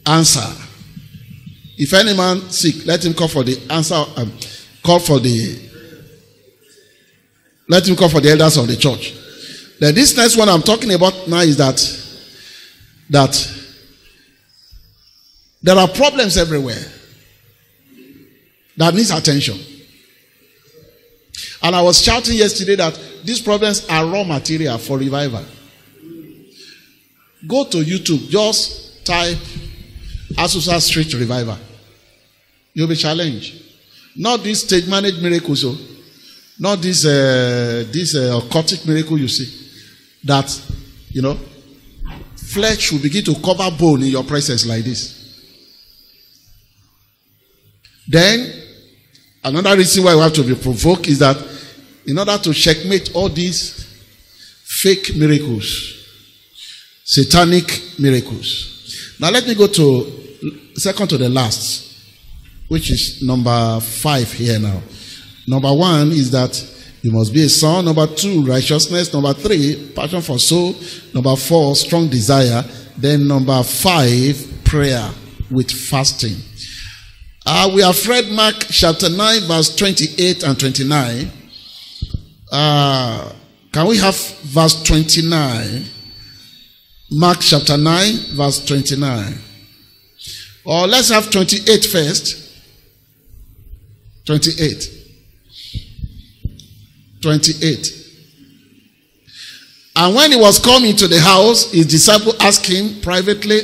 answer. If any man seek, let him call for the answer. Let him call for the elders of the church. Then this next one I'm talking about now is that there are problems everywhere that needs attention. And I was shouting yesterday that these problems are raw material for revival. Go to YouTube, just type Asusa Street Revival. You'll be challenged. Not this stage managed miracle, so not this this occultic miracle you see. That flesh will begin to cover bone in your presence like this. Then another reason why we have to be provoked is that in order to checkmate all these fake miracles, satanic miracles. Now let me go to second to the last, which is number 5 here now. Number 1 is that you must be a son. Number 2, righteousness. Number 3, passion for soul. Number 4, strong desire. Then number 5, prayer with fasting. We have read Mark chapter 9 verse 28 and 29. Can we have verse 29? Mark chapter 9 verse 29. Or let's have 28 first. 28. And when he was come into the house, his disciple asked him privately,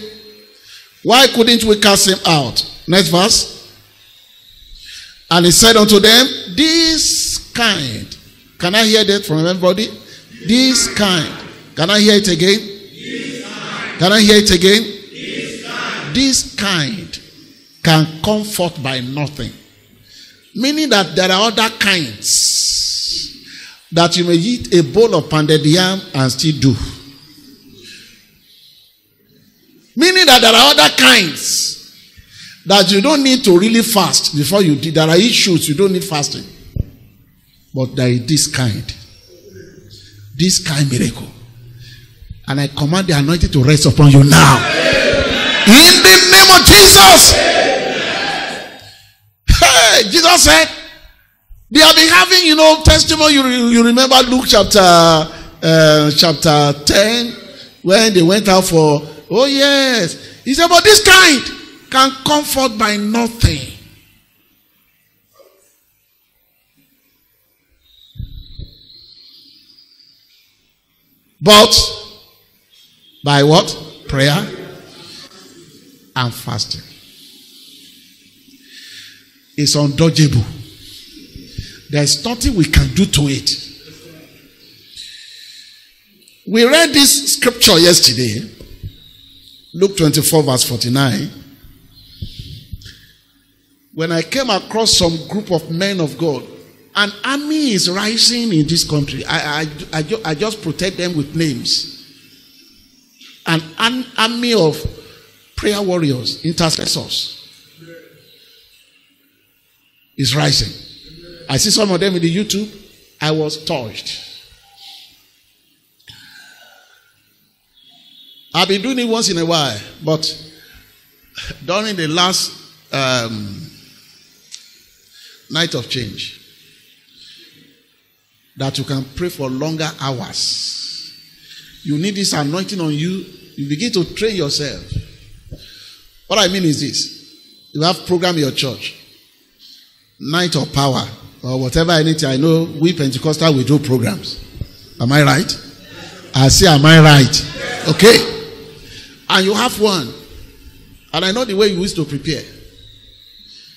why couldn't we cast him out? Next verse. And he said unto them, this kind. Can I hear that from everybody? This kind. Can I hear it again? This kind. Can I hear it again? This kind. This kind can comfort by nothing. Meaning that there are other kinds that you may eat a bowl of pounded yam and still do. Meaning that there are other kinds that you don't need to really fast before you do. There are issues you don't need fasting. But there is this kind miracle. And I command the anointing to rest upon you now. In the name of Jesus. Hey, Jesus said, they have been having, testimony. You remember Luke chapter 10, when they went out for, oh yes, he said, but this kind can comfort by nothing. But by what? Prayer and fasting. It's undodgeable. There's nothing we can do to it. We read this scripture yesterday, Luke 24 verse 49. When I came across some group of men of God, an army is rising in this country. I just protect them with names. An army of prayer warriors, intercessors, is rising. I see some of them in the YouTube. I was touched. I've been doing it once in a while, but during the last night of change, that you can pray for longer hours. You need this anointing on you. You begin to train yourself. What I mean is this. You have program your church. Night of power. Or whatever anything. I know we Pentecostal, we do programs. Am I right? I say, am I right? Okay. And you have one. And I know the way you used to prepare.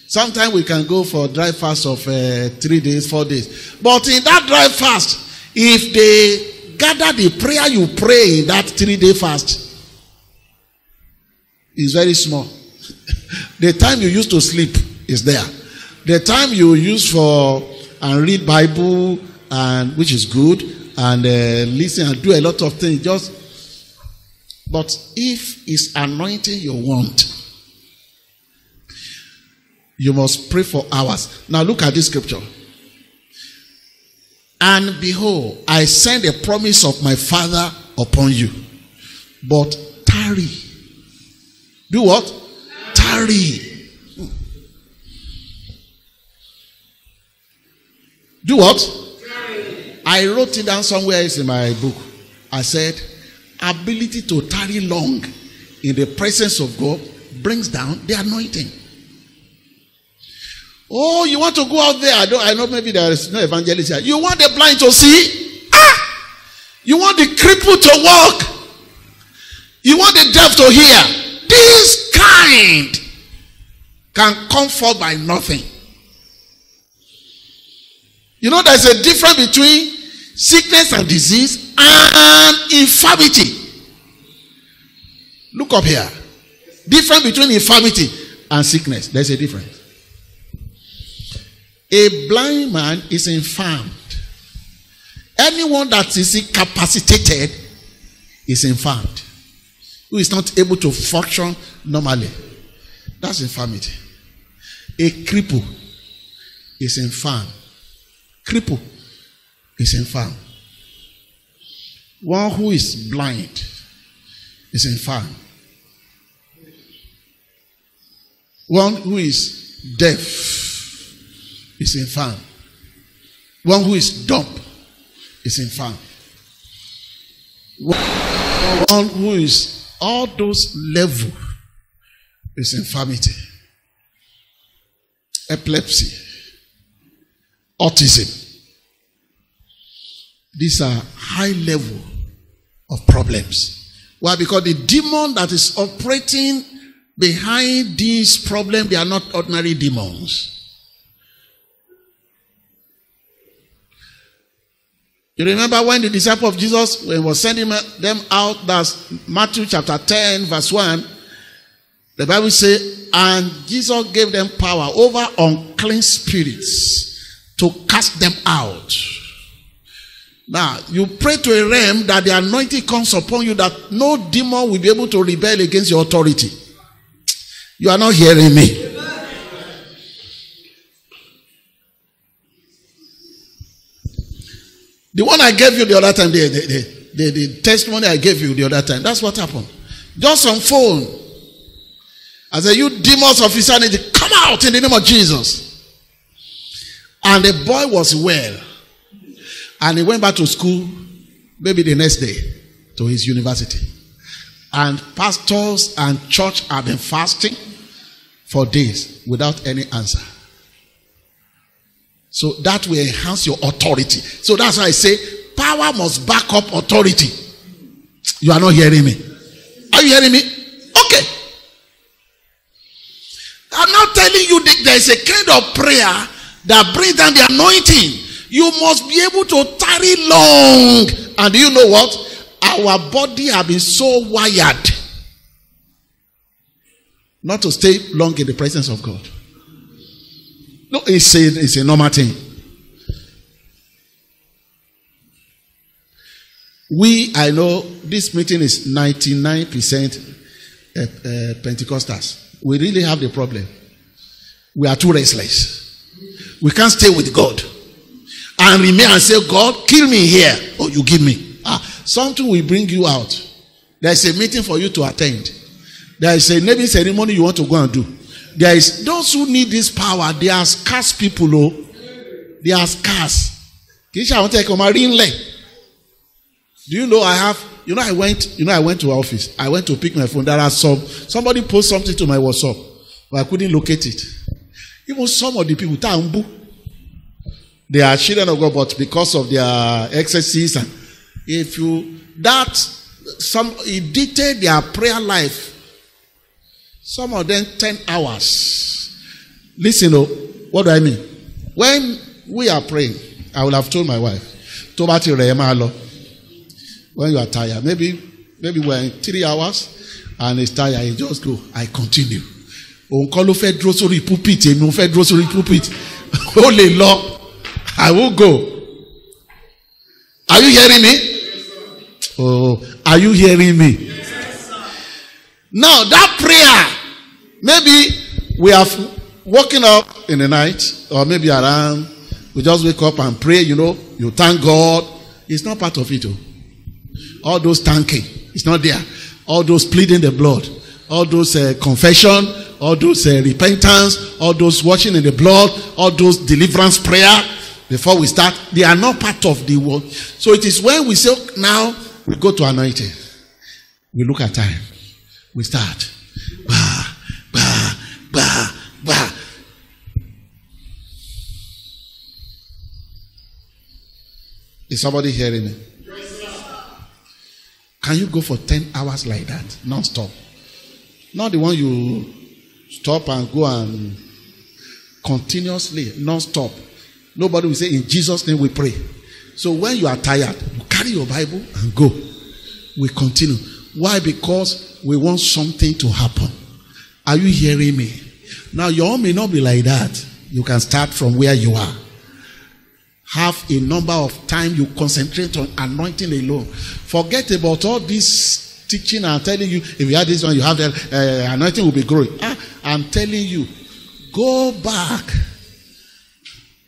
Sometimes we can go for a dry fast of 3 days, 4 days. But in that dry fast, if they gather the prayer you pray in that 3-day fast, is very small. The time you used to sleep is there. The time you use for and read Bible, and which is good, and listen and do a lot of things. Just, but if it's anointing you want, you must pray for hours. Now look at this scripture. And behold, I send a promise of my Father upon you. But tarry. Do what? Tarry. Do what? Tarry. I wrote it down somewhere. It's in my book. I said, ability to tarry long in the presence of God brings down the anointing. Oh, you want to go out there? I know maybe there is no evangelist here. You want the blind to see? Ah! You want the crippled to walk? You want the deaf to hear? This kind can comfort by nothing. You know, there's a difference between sickness and disease and infirmity. Look up here. Difference between infirmity and sickness. There's a difference. A blind man is infirmed. Anyone that is incapacitated is infirmed. Who is not able to function normally. That's infirmity. A cripple is infirm. Cripple is infirm. One who is blind is infirm. One who is deaf is infirm. One who is dumb is infirm. One who is all those level is infirmity. Epilepsy, autism. These are high level of problems. Why? Because the demon that is operating behind these problems, they are not ordinary demons. You remember when the disciple of Jesus, when he was sending them out, that's Matthew chapter 10 verse 1, the Bible says, and Jesus gave them power over unclean spirits to cast them out. Now, you pray to a realm that the anointing comes upon you that no demon will be able to rebel against your authority. You are not hearing me. The one I gave you the other time, the testimony I gave you the other time, that's what happened. Just on phone. I said, you demons of insanity, come out in the name of Jesus. And the boy was well. And he went back to school, maybe the next day, to his university. And pastors and church have been fasting for days without any answer. So that will enhance your authority. So that's why I say power must back up authority. You are not hearing me. Are you hearing me? Okay. I'm now telling you that there is a kind of prayer that brings down the anointing. You must be able to tarry long. And do you know what? Our body has been so wired not to stay long in the presence of God. No, it's a normal thing. I know this meeting is 99% Pentecostals. We really have the problem. We are too restless. We can't stay with God and remain and say, God, kill me here. Oh, you give me. Something will bring you out. There is a meeting for you to attend. There is a naming ceremony you want to go and do. There is those who need this power. They are scarce people. Oh. They are scarce. Do you know I have? I went to my office. I went to pick my phone. There are somebody post something to my WhatsApp, but I couldn't locate it. Even some of the people, they are children of God, but because of their excesses and it dictated their prayer life. Some of them 10 hours. Listen, what do I mean? When we are praying, I will have told my wife, when you are tired, maybe we are in 3 hours and it's tired, you just go, I continue. Holy Lord, I will go. Are you hearing me? Oh, are you hearing me? Now that prayer, maybe we are waking up in the night, or maybe around, we just wake up and pray, you thank God. It's not part of it. All those thanking, it's not there. All those pleading the blood, all those confession, all those repentance, all those washing in the blood, all those deliverance prayer, before we start, they are not part of the word. So it is when we say, now we go to anointing. We look at time. We start. Bah, bah, bah, bah. Is somebody hearing me? Can you go for 10 hours like that? Non-stop. Not the one you stop and go and continuously, non-stop. Nobody will say, in Jesus' name we pray. So when you are tired, you carry your Bible and go. We continue. Why? Because we want something to happen. Are you hearing me? Now, your own may not be like that. You can start from where you are. Have a number of time you concentrate on anointing alone. Forget about all this teaching and telling you, if you have this one, you have that, anointing will be growing. I'm telling you, go back.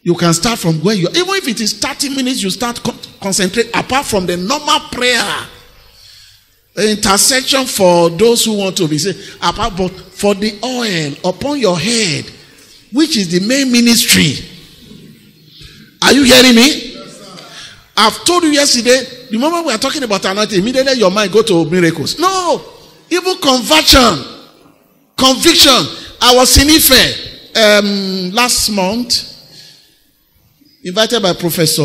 You can start from where you are. Even if it is 30 minutes, you start concentrate apart from the normal prayer. Intercession for those who want to be saved, but for the oil upon your head, which is the main ministry. Are you hearing me? Yes, sir. I've told you yesterday, the moment we are talking about anointing, immediately your mind go to miracles. No, even conviction. I was in Ife last month, invited by Professor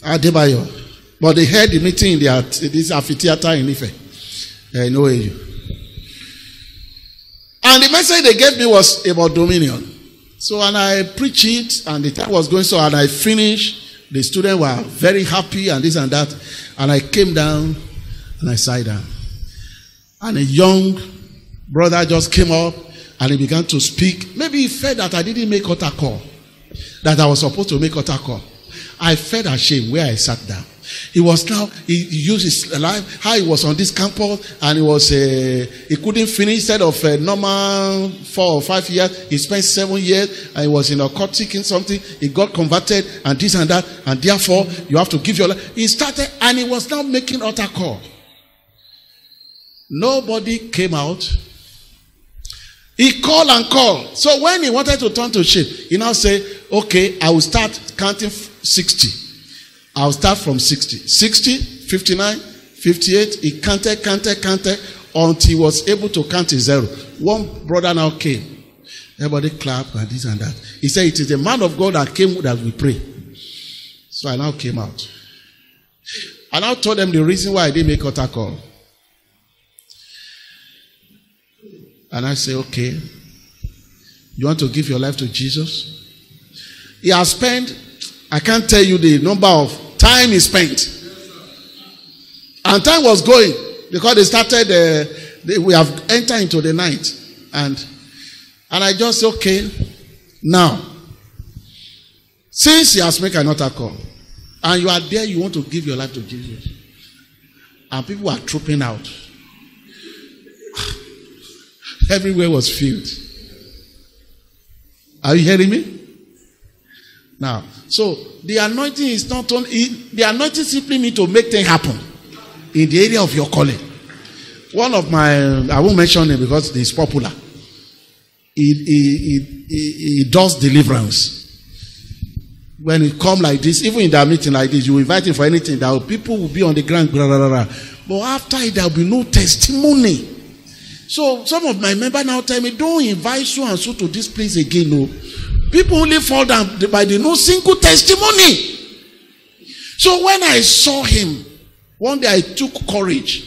Adebayo. But they had the meeting in this amphitheater in Ife. No way. And the message they gave me was about dominion. So, and I preached it, and the time was going so, and I finished. The students were very happy, and this and that. And I came down, and I sat down. And a young brother just came up, and he began to speak. Maybe he felt that I didn't make utter call, that I was supposed to make utter call. I felt ashamed where I sat down. He used his life, how he was on this campus, and he couldn't finish. Instead of a normal 4 or 5 years, he spent 7 years, and he was in a cult seeking something. He got converted, and this and that, and therefore, you have to give your life. He started, and he was now making utter call. Nobody came out. He called and called. So when he wanted to turn to shame, he now said, okay, I will start counting 60. I'll start from 60. 60, 59, 58, he counted until he was able to count to zero. One brother now came. Everybody clapped and this and that. He said, it is the man of God that came that we pray. So I now came out. I now told them the reason why I didn't make altar call. And I said, okay, you want to give your life to Jesus? He has spent, I can't tell you the number of time he spent. And time was going because they started, we have entered into the night. And I just said, okay, now, since he has made an altar call, and you are there, you want to give your life to Jesus. And people are trooping out. Everywhere was filled. Are you hearing me? Now, so the anointing is not only, the anointing simply means to make things happen in the area of your calling. One of my, I won't mention it because it's popular. He does deliverance. When it comes like this, even in that meeting like this, you invite him for anything, that people will be on the ground, blah, blah, blah. But after it, there will be no testimony. So some of my members now tell me, don't invite so and so to this place again. No, people only fall down by the no single testimony. So when I saw him, one day I took courage.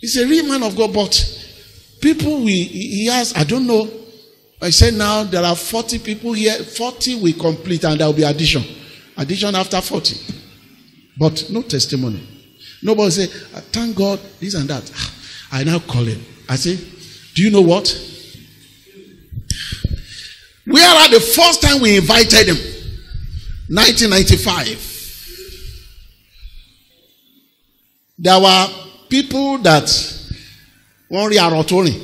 He's a real man of God, but people he has, I don't know. I said now there are 40 people here, 40 will complete and there will be addition. Addition after 40. But no testimony. Nobody say, thank God, this and that. I now call him. I say, do you know what? We are at the first time we invited him. 1995. There were people that only are not only.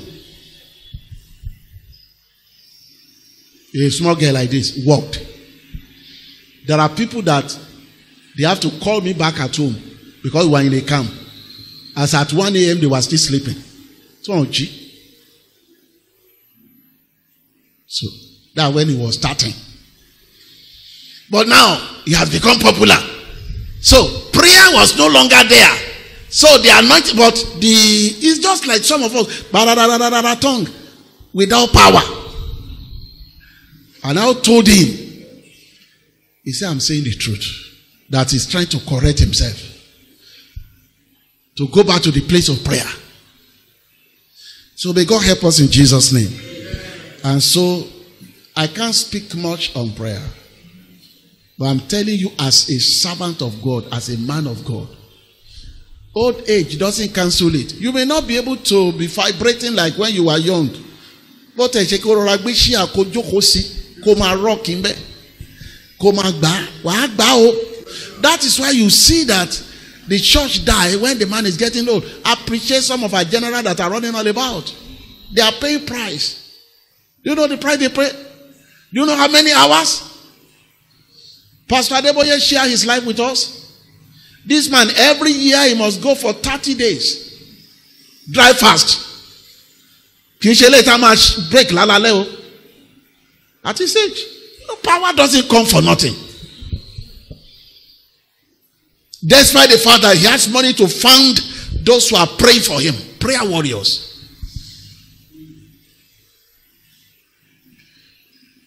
A small girl like this walked. There are people that they have to call me back at home because we were in a camp. As at 1 a.m. they were still sleeping. So that when he was starting. But now he has become popular. So prayer was no longer there. So the anointing, but it's just like some of us, tongue without power. And I told him, he said, I'm saying the truth. That he's trying to correct himself. To go back to the place of prayer. So may God help us in Jesus' name. Amen. And so, I can't speak much on prayer. But I'm telling you as a servant of God, as a man of God, old age doesn't cancel it. You may not be able to be vibrating like when you were young. But that is why you see that the church die when the man is getting old. Appreciate some of our generals that are running all about. They are paying price. Do you know the price they pay? Do you know how many hours? Pastor Adeboye shared his life with us. This man, every year he must go for 30 days. Drive fast. Break at his age. Power doesn't come for nothing. Despite the fact that he has money to fund those who are praying for him. Prayer warriors.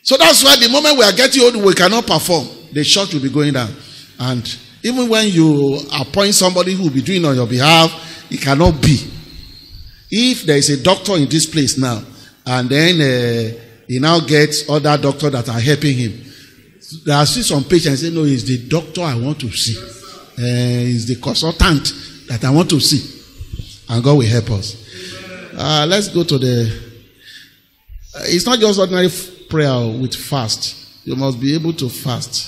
So that's why the moment we are getting old, we cannot perform. The church will be going down. And even when you appoint somebody who will be doing on your behalf, it cannot be. If there is a doctor in this place now, and then he now gets other doctors that are helping him. There are still some patients say, no, it's the doctor I want to see. Is the consultant that I want to see, and God will help us. Let's go to the. It's not just ordinary prayer with fast. You must be able to fast.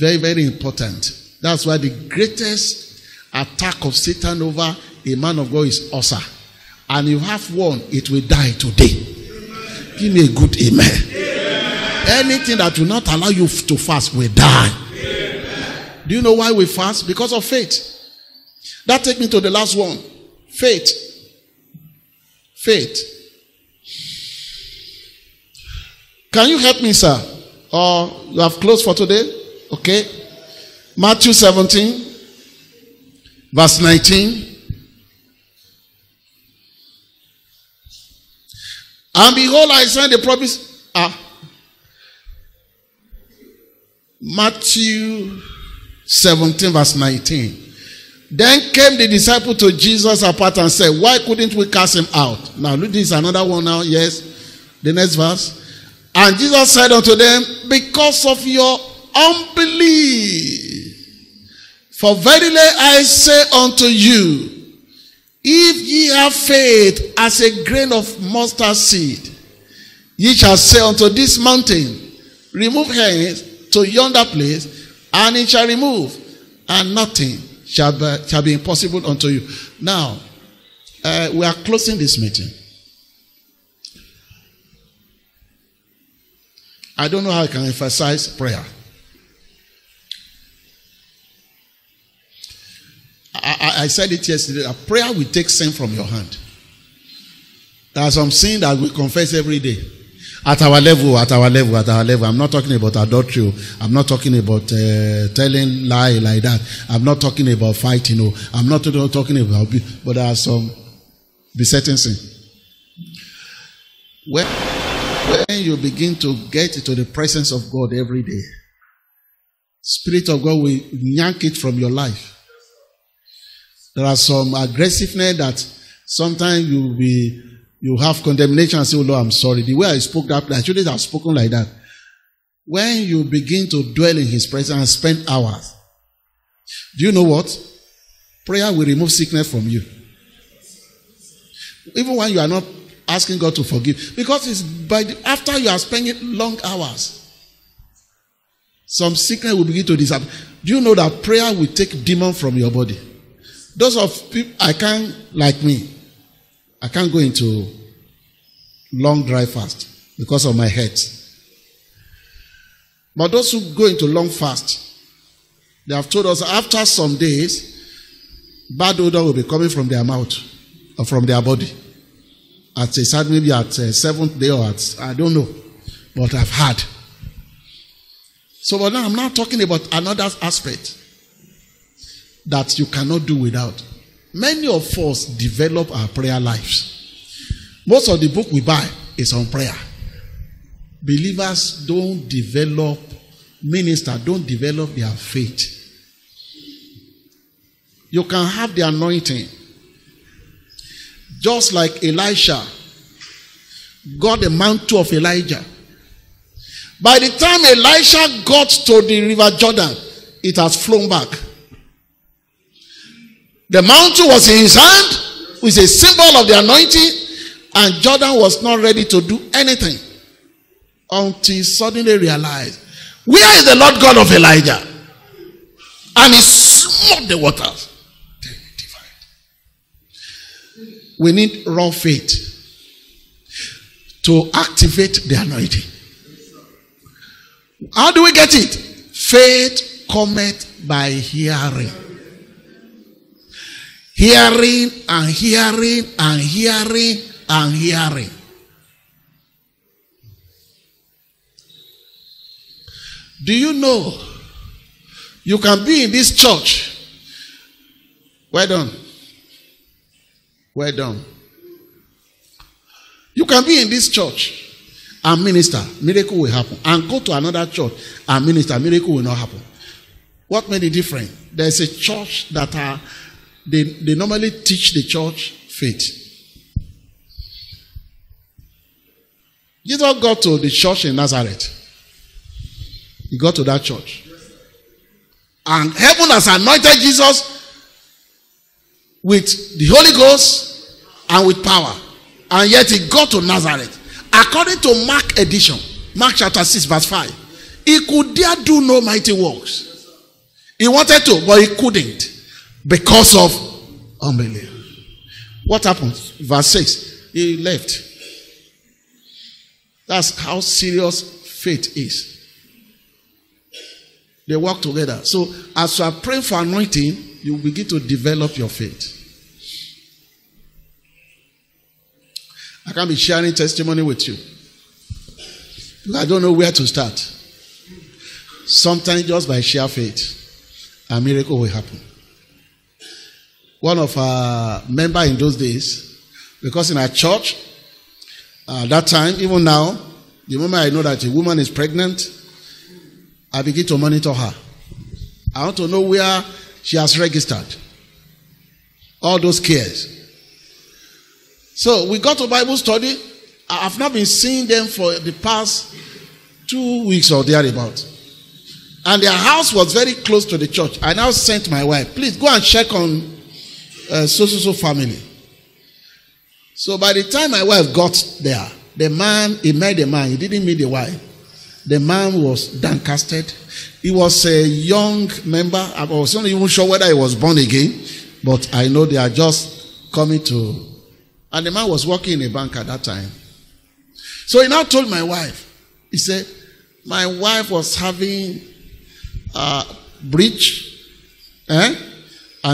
Very, very important. That's why the greatest attack of Satan over a man of God is ulcer, and you have one, it will die today. Amen. Give me a good amen. Amen. Anything that will not allow you to fast will die. Do you know why we fast? Because of faith. That takes me to the last one. Faith. Faith. Can you help me, sir? Or you have closed for today? Okay. Matthew 17. Verse 19. And behold, I send the promise. Matthew 17 verse 19. Then came the disciple to Jesus apart and said, why couldn't we cast him out? Now look, this is another one now. Yes. The next verse. And Jesus said unto them, because of your unbelief. For verily I say unto you, if ye have faith as a grain of mustard seed, ye shall say unto this mountain, remove hence to yonder place, and it shall remove, and nothing shall be impossible unto you. Now, we are closing this meeting. I don't know how I can emphasize prayer. I said it yesterday. A prayer will take sin from your hand. There are some sin that we confess every day. At our level, at our level, at our level. I'm not talking about adultery. I'm not talking about telling lie like that. I'm not talking about fighting. No. I'm not talking about... But there are some besetting sin. When you begin to get to the presence of God every day, Spirit of God will yank it from your life. There are some aggressiveness that sometimes you have condemnation and say, oh Lord, I'm sorry. The way I spoke that, I shouldn't have spoken like that. When you begin to dwell in His presence and spend hours, do you know what? Prayer will remove sickness from you. Even when you are not asking God to forgive, because it's after you are spending long hours, some sickness will begin to disappear. Do you know that prayer will take demon from your body? Those of people I can't go into long dry fast because of my head. But those who go into long fast, they have told us after some days, bad odor will be coming from their mouth or from their body. At a certain, maybe at a seventh day or at, I don't know, but I've had. So, but now I'm not talking about another aspect that you cannot do without. Many of us develop our prayer lives. Most of the book we buy is on prayer. Believers don't develop, ministers don't develop their faith. You can have the anointing. Just like Elisha got the mantle of Elijah. By the time Elisha got to the river Jordan, it has flown back. The mantle was in his hand, which is a symbol of the anointing, and Jordan was not ready to do anything until he suddenly realized, where is the Lord God of Elijah? And he smote the waters. We need raw faith to activate the anointing. How do we get it? Faith cometh by hearing. Hearing and hearing and hearing and hearing. Do you know you can be in this church? Well done. Well done. You can be in this church and minister, miracle will happen. And go to another church and minister, miracle will not happen. What made it different? There's a church that they normally teach the church faith. Jesus got to the church in Nazareth. He got to that church. And heaven has anointed Jesus with the Holy Ghost and with power. And yet he got to Nazareth. According to Mark edition, Mark chapter 6 verse 5, he could there do no mighty works. He wanted to, but he couldn't because of unbelief. What happened? Verse 6, he left. That's how serious faith is. They work together. So as you are praying for anointing, you begin to develop your faith. I can't be sharing testimony with you. I don't know where to start. Sometimes just by sheer faith, a miracle will happen. one of our members in those days, because in our church, that time, even now, the moment I know that a woman is pregnant, I begin to monitor her. I want to know where she has registered. All those cares. So we got to Bible study. I've not been seeing them for the past 2 weeks or thereabout. And their house was very close to the church. I now sent my wife, please go and check on so family. So by the time my wife got there, the man, he met the man. He didn't meet the wife. The man was downcasted. He was a young member. I was not even sure whether he was born again. But I know they are just coming to. And the man was working in a bank at that time. So he now told my wife. He said, my wife was having a breach. And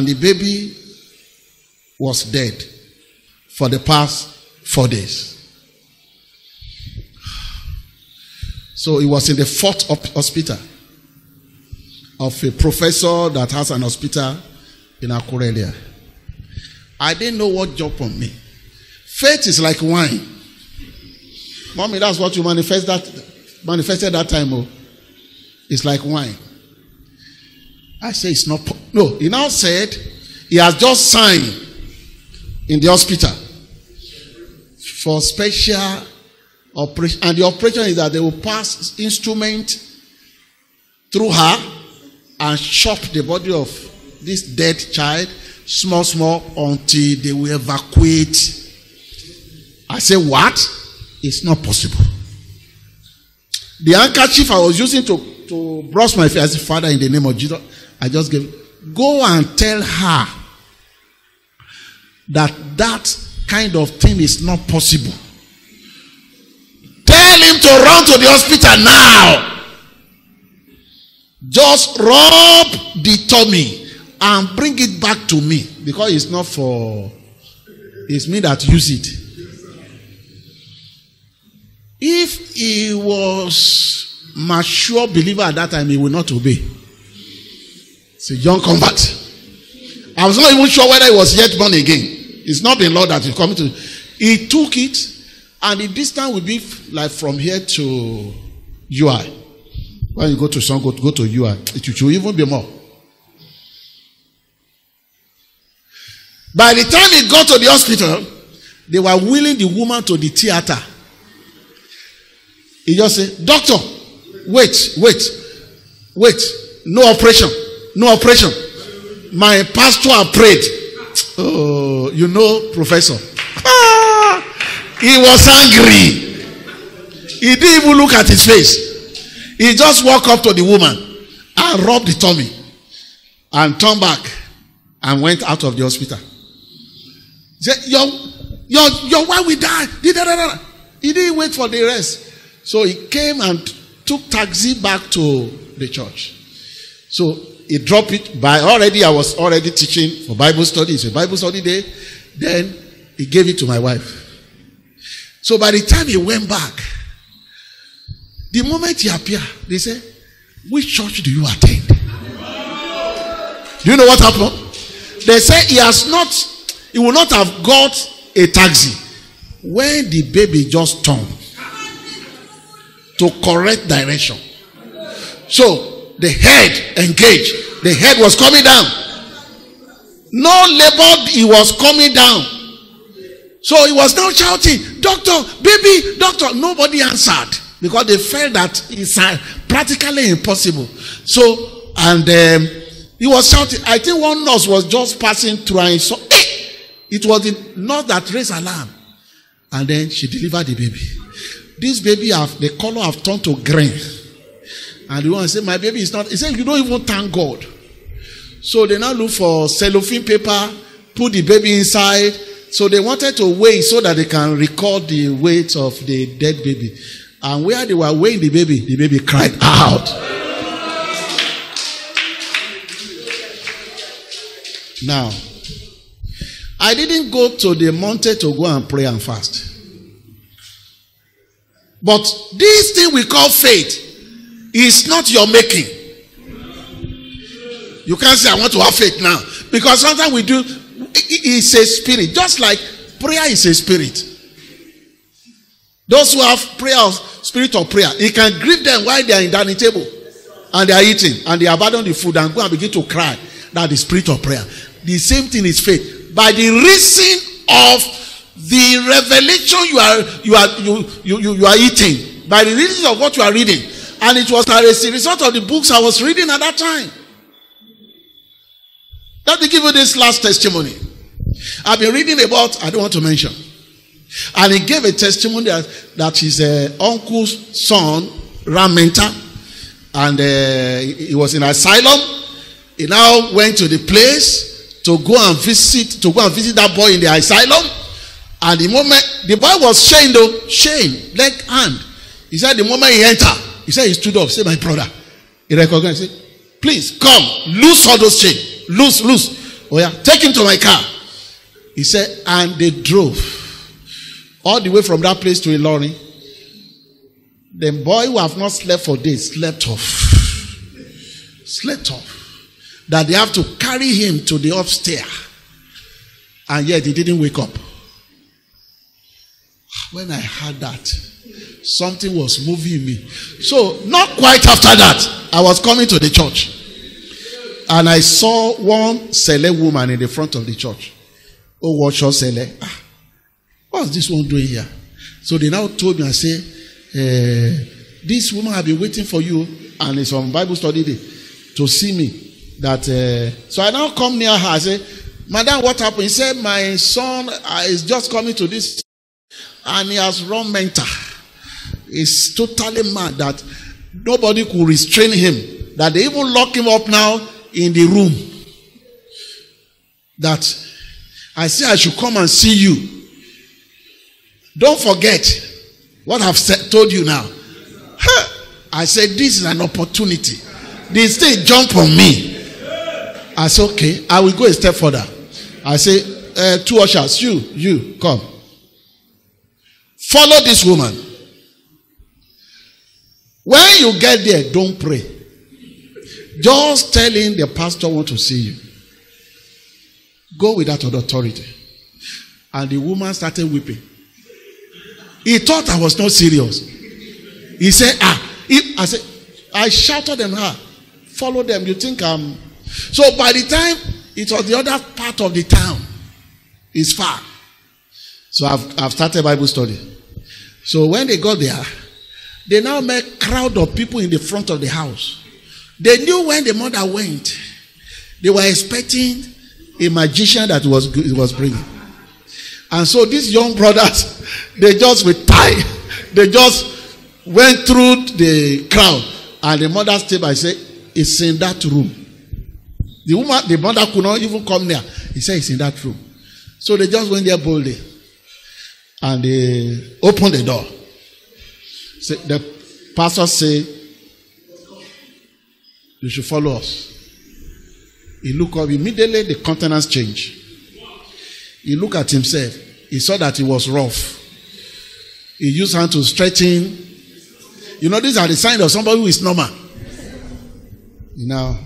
the baby was dead for the past 4 days. So he was in the fourth hospital of a professor that has an hospital in Akurela. I didn't know what jumped on me. Faith is like wine. Mommy, that's what you manifested that time. Oh. It's like wine. I say it's not. No, he now said he has just signed in the hospital for special operation. And the operation is that they will pass instrument through her and chop the body of this dead child small until they will evacuate. I say, what? It's not possible. The handkerchief I was using to brush my face, I said, Father, in the name of Jesus, I just gave it. Go and tell her that kind of thing is not possible. Tell him to run to the hospital now. Just rub the tummy and bring it back to me, because it's not for, it's me that use it. If he was mature believer at that time, he would not obey. It's a young convert. I was not even sure whether he was yet born again. It's not the Lord that is coming to. He took it, and the distance will be like from here to UI. When you go to Sango, go to UI. It should even be more. By the time he got to the hospital, they were wheeling the woman to the theater. He just said, doctor, wait. No operation. My pastor prayed. Oh, you know, professor. He was angry. He didn't even look at his face. He just walked up to the woman and rubbed the tummy and turned back and went out of the hospital. Your wife will die. He didn't wait for the rest. So he came and took taxi back to the church. So he dropped it by already. I was already teaching for Bible study. It's a Bible study day. Then he gave it to my wife. So by the time he went back, the moment he appeared, they said, which church do you attend? Do you know what happened? They said he will not have got a taxi when the baby just turned to correct direction. So the head engaged. The head was coming down. No labor, he was coming down. So he was now shouting, doctor, baby, doctor. Nobody answered, because they felt that it's practically impossible. So, and he was shouting. I think one nurse was just passing through, and so it was the nurse that raised alarm. And then she delivered the baby. This baby, the color have turned to green. And the one said, my baby is not. He said, you don't even thank God. So they now look for cellophane paper, put the baby inside. So they wanted to weigh so that they can record the weight of the dead baby. And where they were weighing the baby cried out. Now, I didn't go to the mountain to go and pray and fast. But this thing we call faith, it's not your making. You can't say, I want to have faith now. Because sometimes we do, It's a spirit. Just like prayer is a spirit. Those who have prayer, spirit of prayer, it can grieve them while they are in the dining table and they are eating and they abandon the food and go and begin to cry. That is spirit of prayer. The same thing is faith. By the reason of the revelation you are eating, by the reason of what you are reading, and it was a result of the books I was reading at that time. Let me give you this last testimony. I've been reading about, I don't want to mention. And he gave a testimony that his uncle's son ran mental, and he was in asylum. He now went to the place to go and visit that boy in the asylum. And the moment the boy was shamed, though, shame, leg, hand. He said the moment he entered, he said he stood up, said, "My brother." He recognized, he said, "Please come, loose all those chains, loose. Oh yeah, take him to my car." He said, and they drove all the way from that place to Ilorin. The boy who have not slept for days slept off. That they have to carry him to the upstairs. And yet he didn't wake up. When I heard that, something was moving me. So, not quite after that, I was coming to the church. And I saw one Sele woman in the front of the church. Oh, watch her, Sele. Ah, what's this one doing here? So they now told me, I say, this woman have been waiting for you, and it's on Bible study day, to see me. So I now come near her, I say, "Madam, what happened?" He said, "My son is just coming to this, and he has run mental. He's totally mad that nobody could restrain him, that they even lock him up now in the room. That I say I should come and see you. Don't forget what I've told you now." I said, "This is an opportunity." This thing jump on me. I said, "Okay, I will go a step further." I said, "Two ushers, you, come. Follow this woman. When you get there, don't pray. Just tell him the pastor wants to see you. Go with that authority." And the woman started weeping. He thought I was not serious. He said, I shouted at her, "Follow them. You think I'm..." So by the time it was the other part of the town, it's far. So I've started Bible study. So when they got there, they now met a crowd of people in the front of the house. They knew when the mother went, they were expecting a magician that was bringing. And so these young brothers, they just with tie, they just went through the crowd. And the mother stayed by and said, "It's in that room." The mother could not even come near. He said, "It's in that room." So they just went there boldly. And they opened the door. So the pastor said, "You should follow us." He looked up. Immediately the countenance changed. He looked at himself. He saw that he was rough. He used hand to stretch him. You know, these are the signs of somebody who is normal. You know,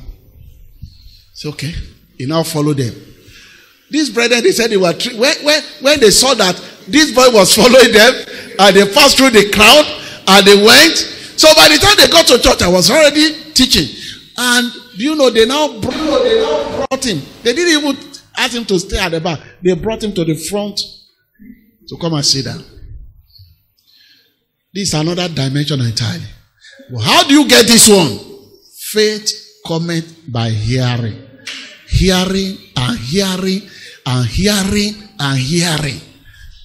it's okay. He now followed them. These brethren, they said they were when they saw that this boy was following them, and they passed through the crowd and they went. So by the time they got to church, I was already teaching. And you know, they now brought him. They didn't even asked him to stay at the back. They brought him to the front to come and sit down. This is another dimension entirely. Well, how do you get this one? Faith cometh by hearing. Hearing and hearing and hearing and hearing.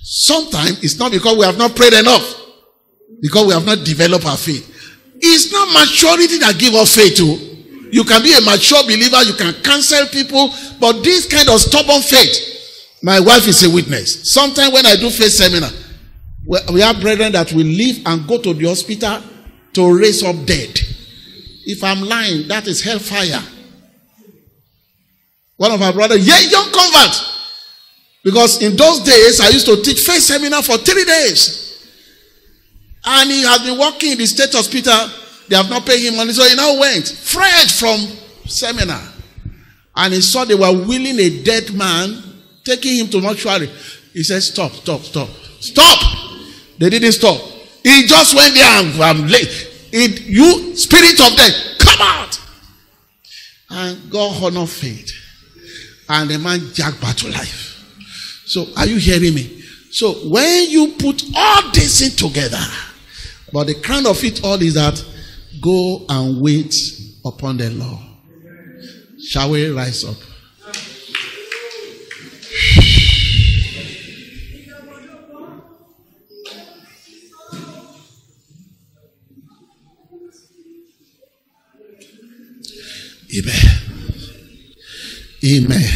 Sometimes it's not because we have not prayed enough. Because we have not developed our faith. It's not maturity that gives us faith to. You can be a mature believer. You can counsel people. But this kind of stubborn faith, my wife is a witness. Sometimes when I do faith seminar, we have brethren that will leave and go to the hospital to raise up dead. If I'm lying, that is hellfire. One of our brothers, young convert. Because in those days, I used to teach faith seminar for 3 days. And he has been working in the state hospital. They have not paid him money, so he now went fresh from seminar, and he saw they were wheeling a dead man taking him to mortuary. He said, stop, stop, stop. Stop! They didn't stop. He just went there and I'm late. You spirit of death, come out! And God honored faith. And the man jacked back to life. So, are you hearing me? So, when you put all this in together, but the crown of it all is that go and wait upon the Lord. Shall we rise up? Amen. Amen.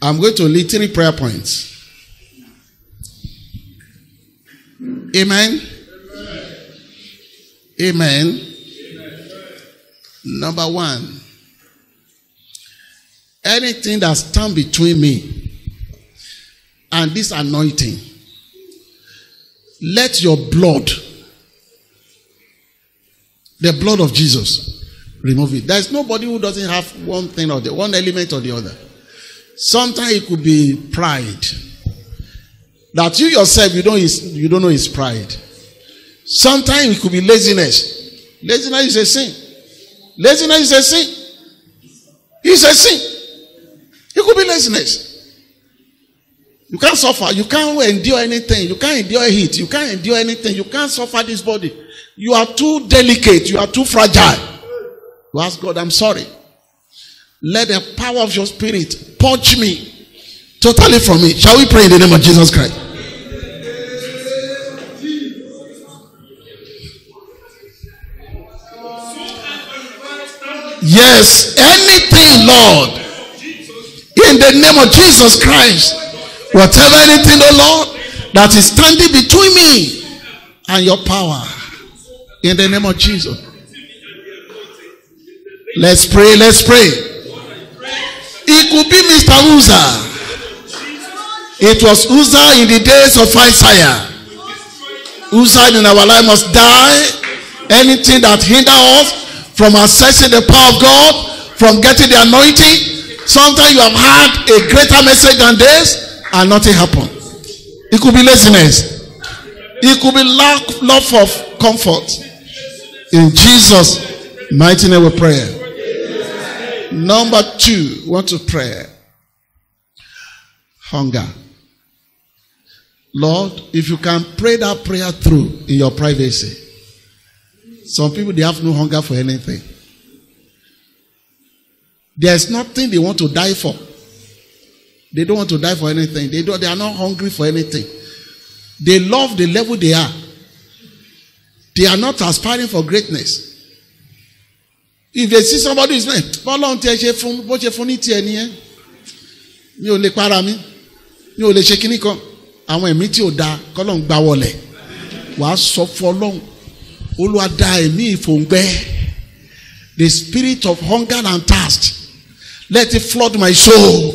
I'm going to lead 3 prayer points. Amen. Amen. Number 1. Anything that stands between me and this anointing, let your blood, the blood of Jesus, remove it. There is nobody who doesn't have one thing or the one element or the other. Sometimes it could be pride. That you yourself, you don't know it's pride. Sometimes it could be laziness. Laziness is a sin. Laziness is a sin. It's a sin. It could be laziness. You can't suffer. You can't endure anything. You can't endure heat. You can't endure anything. You can't suffer this body. You are too delicate. You are too fragile. You ask God, I'm sorry. Let the power of your spirit purge me totally from me. Shall we pray in the name of Jesus Christ? Yes, anything, Lord, in the name of Jesus Christ, whatever anything, oh Lord, that is standing between me and your power, in the name of Jesus. Let's pray, let's pray. It could be Mr. Uzzah. It was Uzzah in the days of Isaiah. Uzzah in our life must die. Anything that hinders us from accessing the power of God, from getting the anointing. Sometimes you have had a greater message than this and nothing happened. It could be laziness. It could be lack of comfort. In Jesus' mighty name we pray. Number 2, want to pray. Hunger. Lord, if you can pray that prayer through in your privacy. Some people, they have no hunger for anything. There's nothing they want to die for. They don't want to die for anything. They are not hungry for anything. They love the level they are. They are not aspiring for greatness. If they see somebody is like, the spirit of hunger and thirst, let it flood my soul.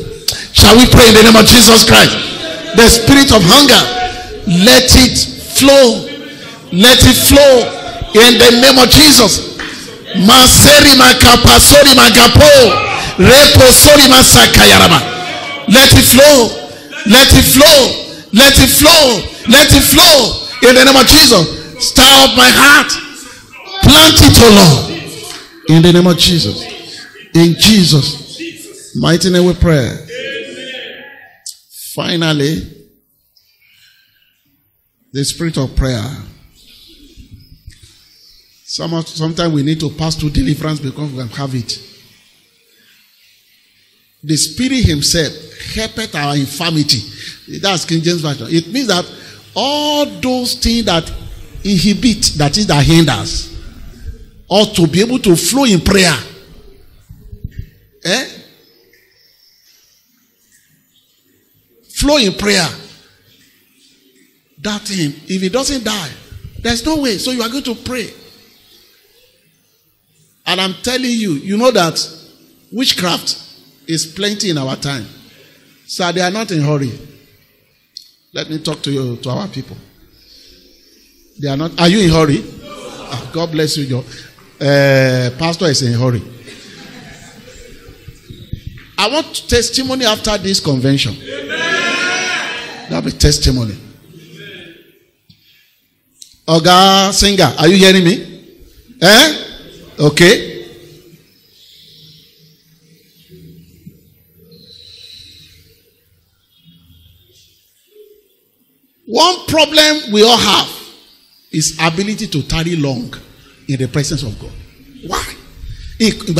Shall we pray in the name of Jesus Christ? The spirit of hunger, let it flow. Let it flow in the name of Jesus. Let it flow. Let it flow. Let it flow. Let it flow in the name of Jesus. Stir up my heart. Plant it, O Lord. In the name of Jesus. In Jesus' mighty name we pray. Amen. Finally, the spirit of prayer. Sometimes we need to pass through deliverance because we can have it. The spirit himself helpeth our infirmity. That's King James Version. It means that all those things that inhibit, that is the hinders, or to be able to flow in prayer. Eh? Flow in prayer. That thing, if it doesn't die, there's no way. So you are going to pray. And I'm telling you, you know that witchcraft is plenty in our time. So they are not in a hurry. Let me talk to you, to our people. They are not. Are you in a hurry? No. Oh, God bless you, John. Pastor is in a hurry. I want testimony after this convention. Amen. That'll be testimony. Amen. Oga Singer, are you hearing me? Eh? Okay. One problem we all have is ability to tarry long in the presence of God. Why? There is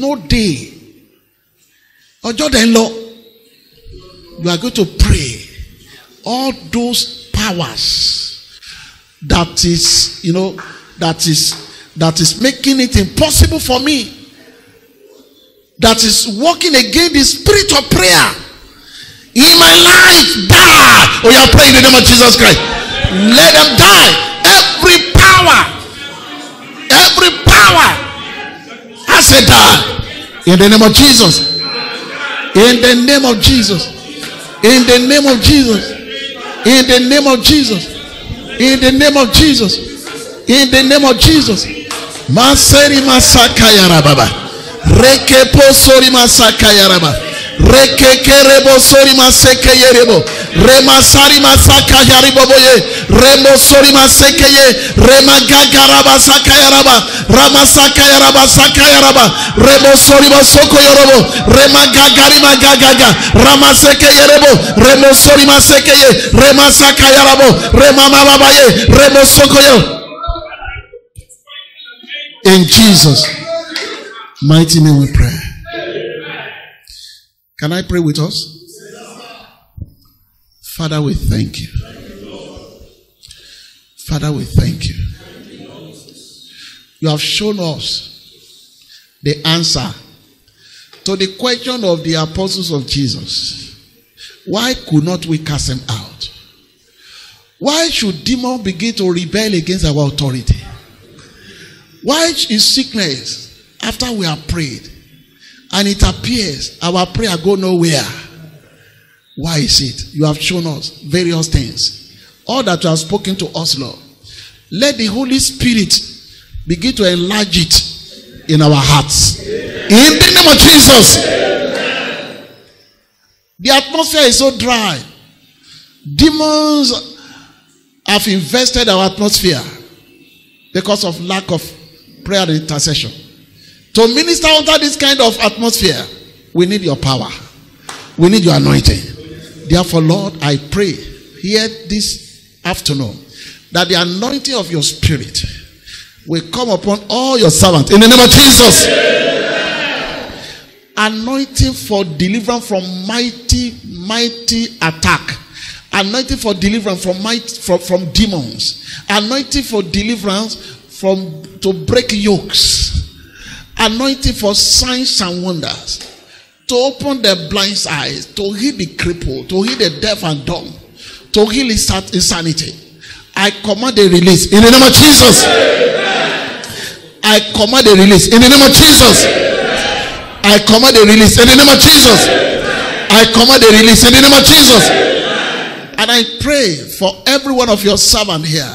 no day. You are going to pray. All those powers that is, you know, that is making it impossible for me, that is working against the spirit of prayer in my life, die. Oh, you are praying in the name of Jesus Christ. Let them die. Every power has a die in the name of Jesus. In the name of Jesus. In the name of Jesus. In the name of Jesus. In the name of Jesus. In the name of Jesus. Maseri masakaya rababa. Reke posori masakaya rababa. Reke kerebo sori masekeye rebo. Remasari masakaya riboboye. Remo sori masekeye. Remagaga raba sakaya raba. Ramasakaya raba sakaya raba. Remo sori masoko yorobo. Remagaga rimagagaga. Ramasekeye rebo. Remo sori masekeye. Remasakaya rabo. Remamababaye. Remo soko yorobo. In Jesus' mighty name we pray. Can I pray with us? Father, we thank you. Father, we thank you. You have shown us the answer to the question of the apostles of Jesus. Why could not we cast them out? Why should demons begin to rebel against our authority? Why is sickness, after we have prayed, and it appears our prayer go nowhere? Why is it? You have shown us various things. All that you have spoken to us, Lord. Let the Holy Spirit begin to enlarge it in our hearts. In the name of Jesus. The atmosphere is so dry. Demons have invested our atmosphere because of lack of prayer and intercession. To minister under this kind of atmosphere, we need your power. We need your anointing. Therefore, Lord, I pray here this afternoon that the anointing of your spirit will come upon all your servants. In the name of Jesus. Anointing for deliverance from mighty, mighty attack. Anointing for deliverance from demons. Anointing for deliverance to break yokes. Anointing for signs and wonders, to open the blind eyes, to heal the cripple, to heal the deaf and dumb, to heal insanity. I command a release in the name of Jesus. I command a release in the name of Jesus. I command a release in the name of Jesus. I command a release in the name of Jesus. And I pray for every one of your servants here.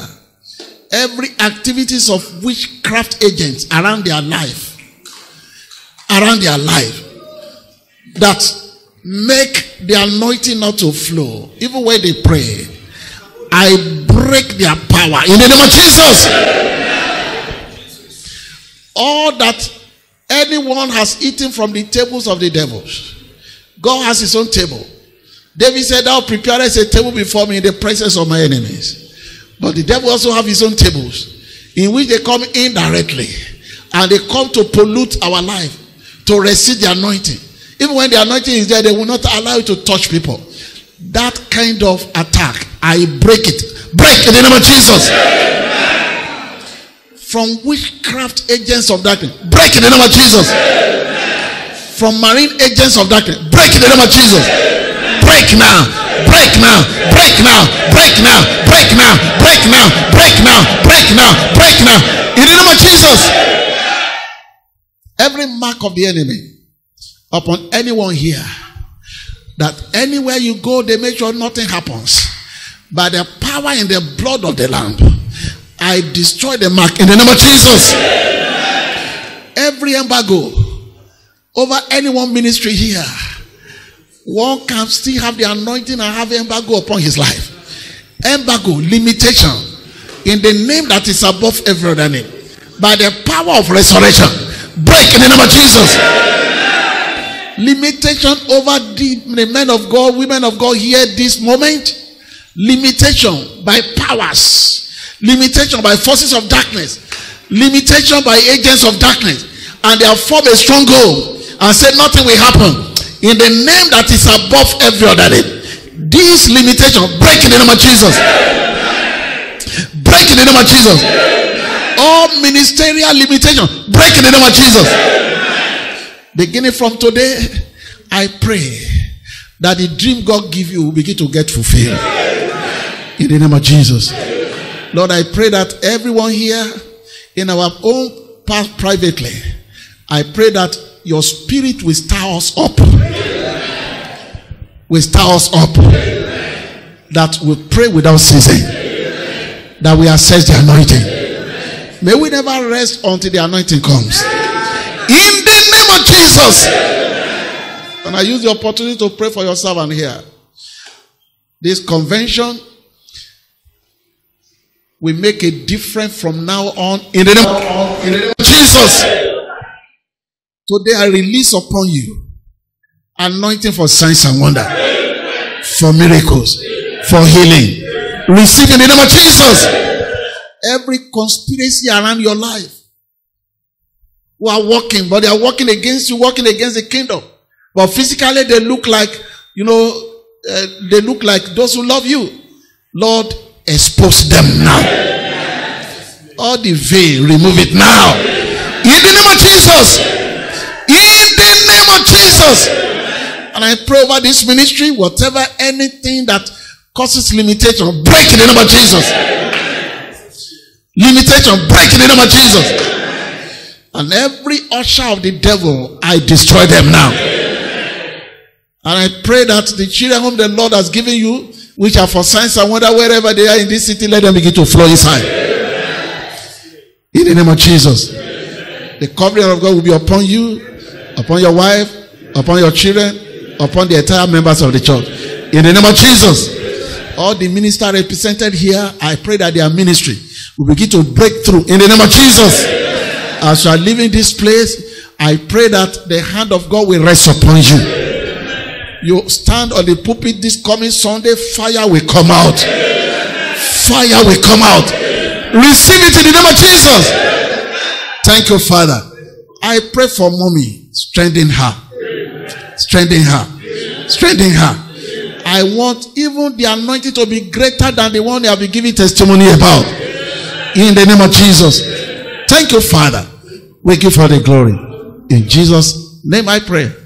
Every activities of witchcraft agents around their life, that make the anointing not to flow, even when they pray, I break their power in the name of Jesus. Amen. All that anyone has eaten from the tables of the devils, God has his own table. David said, "Thou preparest a table before me in the presence of my enemies." But the devil also have his own tables in which they come indirectly, and they come to pollute our life, to resist the anointing. Even when the anointing is there, they will not allow you to touch people. That kind of attack, I break it. Break in the name of Jesus. Amen. From witchcraft agents of darkness, break in the name of Jesus. Amen. From marine agents of darkness, break in the name of Jesus. Amen. Break now. Break now, break now, break now, break now, break now, break now, break now, break now. In the name of Jesus. Every mark of the enemy upon anyone here, that anywhere you go, they make sure nothing happens. By the power and the blood of the Lamb, I destroy the mark in the name of Jesus. Amen. Every embargo over any one ministry here, one can still have the anointing and have embargo upon his life. Embargo, limitation, in the name that is above every other name. By the power of restoration, break in the name of Jesus. Amen. Limitation over the men of God, women of God here this moment. Limitation by powers, limitation by forces of darkness, limitation by agents of darkness, and they have formed a stronghold and said nothing will happen. In the name that is above every other name, this limitation break in the name of Jesus. Break in the name of Jesus. All ministerial limitation break in the name of Jesus. Beginning from today, I pray that the dream God give you will begin to get fulfilled. In the name of Jesus. Lord, I pray that everyone here in our own path privately, I pray that your spirit will stir us up. Will stir us up. That we pray without ceasing. That we assess the anointing. May we never rest until the anointing comes. In the name of Jesus. And I use the opportunity to pray for your servant here. This convention we make a difference from now on in the name of Jesus. Today I release upon you anointing for signs and wonder, for miracles, for healing. Receive in the name of Jesus. Every conspiracy around your life, who are working, but they are working against you, working against the kingdom. But physically they look like, you know, they look like those who love you. Lord, expose them now. Amen. All the veil, remove it now. Amen. In the name of Jesus. Amen. In the name of Jesus. Amen. And I pray over this ministry, whatever, anything that causes limitation, break in the name of Jesus. Amen. Limitation, break in the name of Jesus. Amen. And every usher of the devil, I destroy them now. Amen. And I pray that the children whom the Lord has given you, which are for signs and wonder, wherever they are in this city, let them begin to flow inside. Amen. In the name of Jesus. Amen. The covering of God will be upon you, amen, upon your wife, amen, upon your children, amen, upon the entire members of the church. Amen. In the name of Jesus. Amen. All the ministers represented here, I pray that their ministry will begin to break through in the name of Jesus. Amen. As you are leaving this place, I pray that the hand of God will rest upon you. You stand on the pulpit this coming Sunday, fire will come out. Fire will come out. Receive it in the name of Jesus. Thank you, Father. I pray for mommy. Strengthen her. Strengthen her. Strengthen her. I want even the anointing to be greater than the one they have been giving testimony about. In the name of Jesus. Thank you, Father. We give her the glory. In Jesus' name I pray.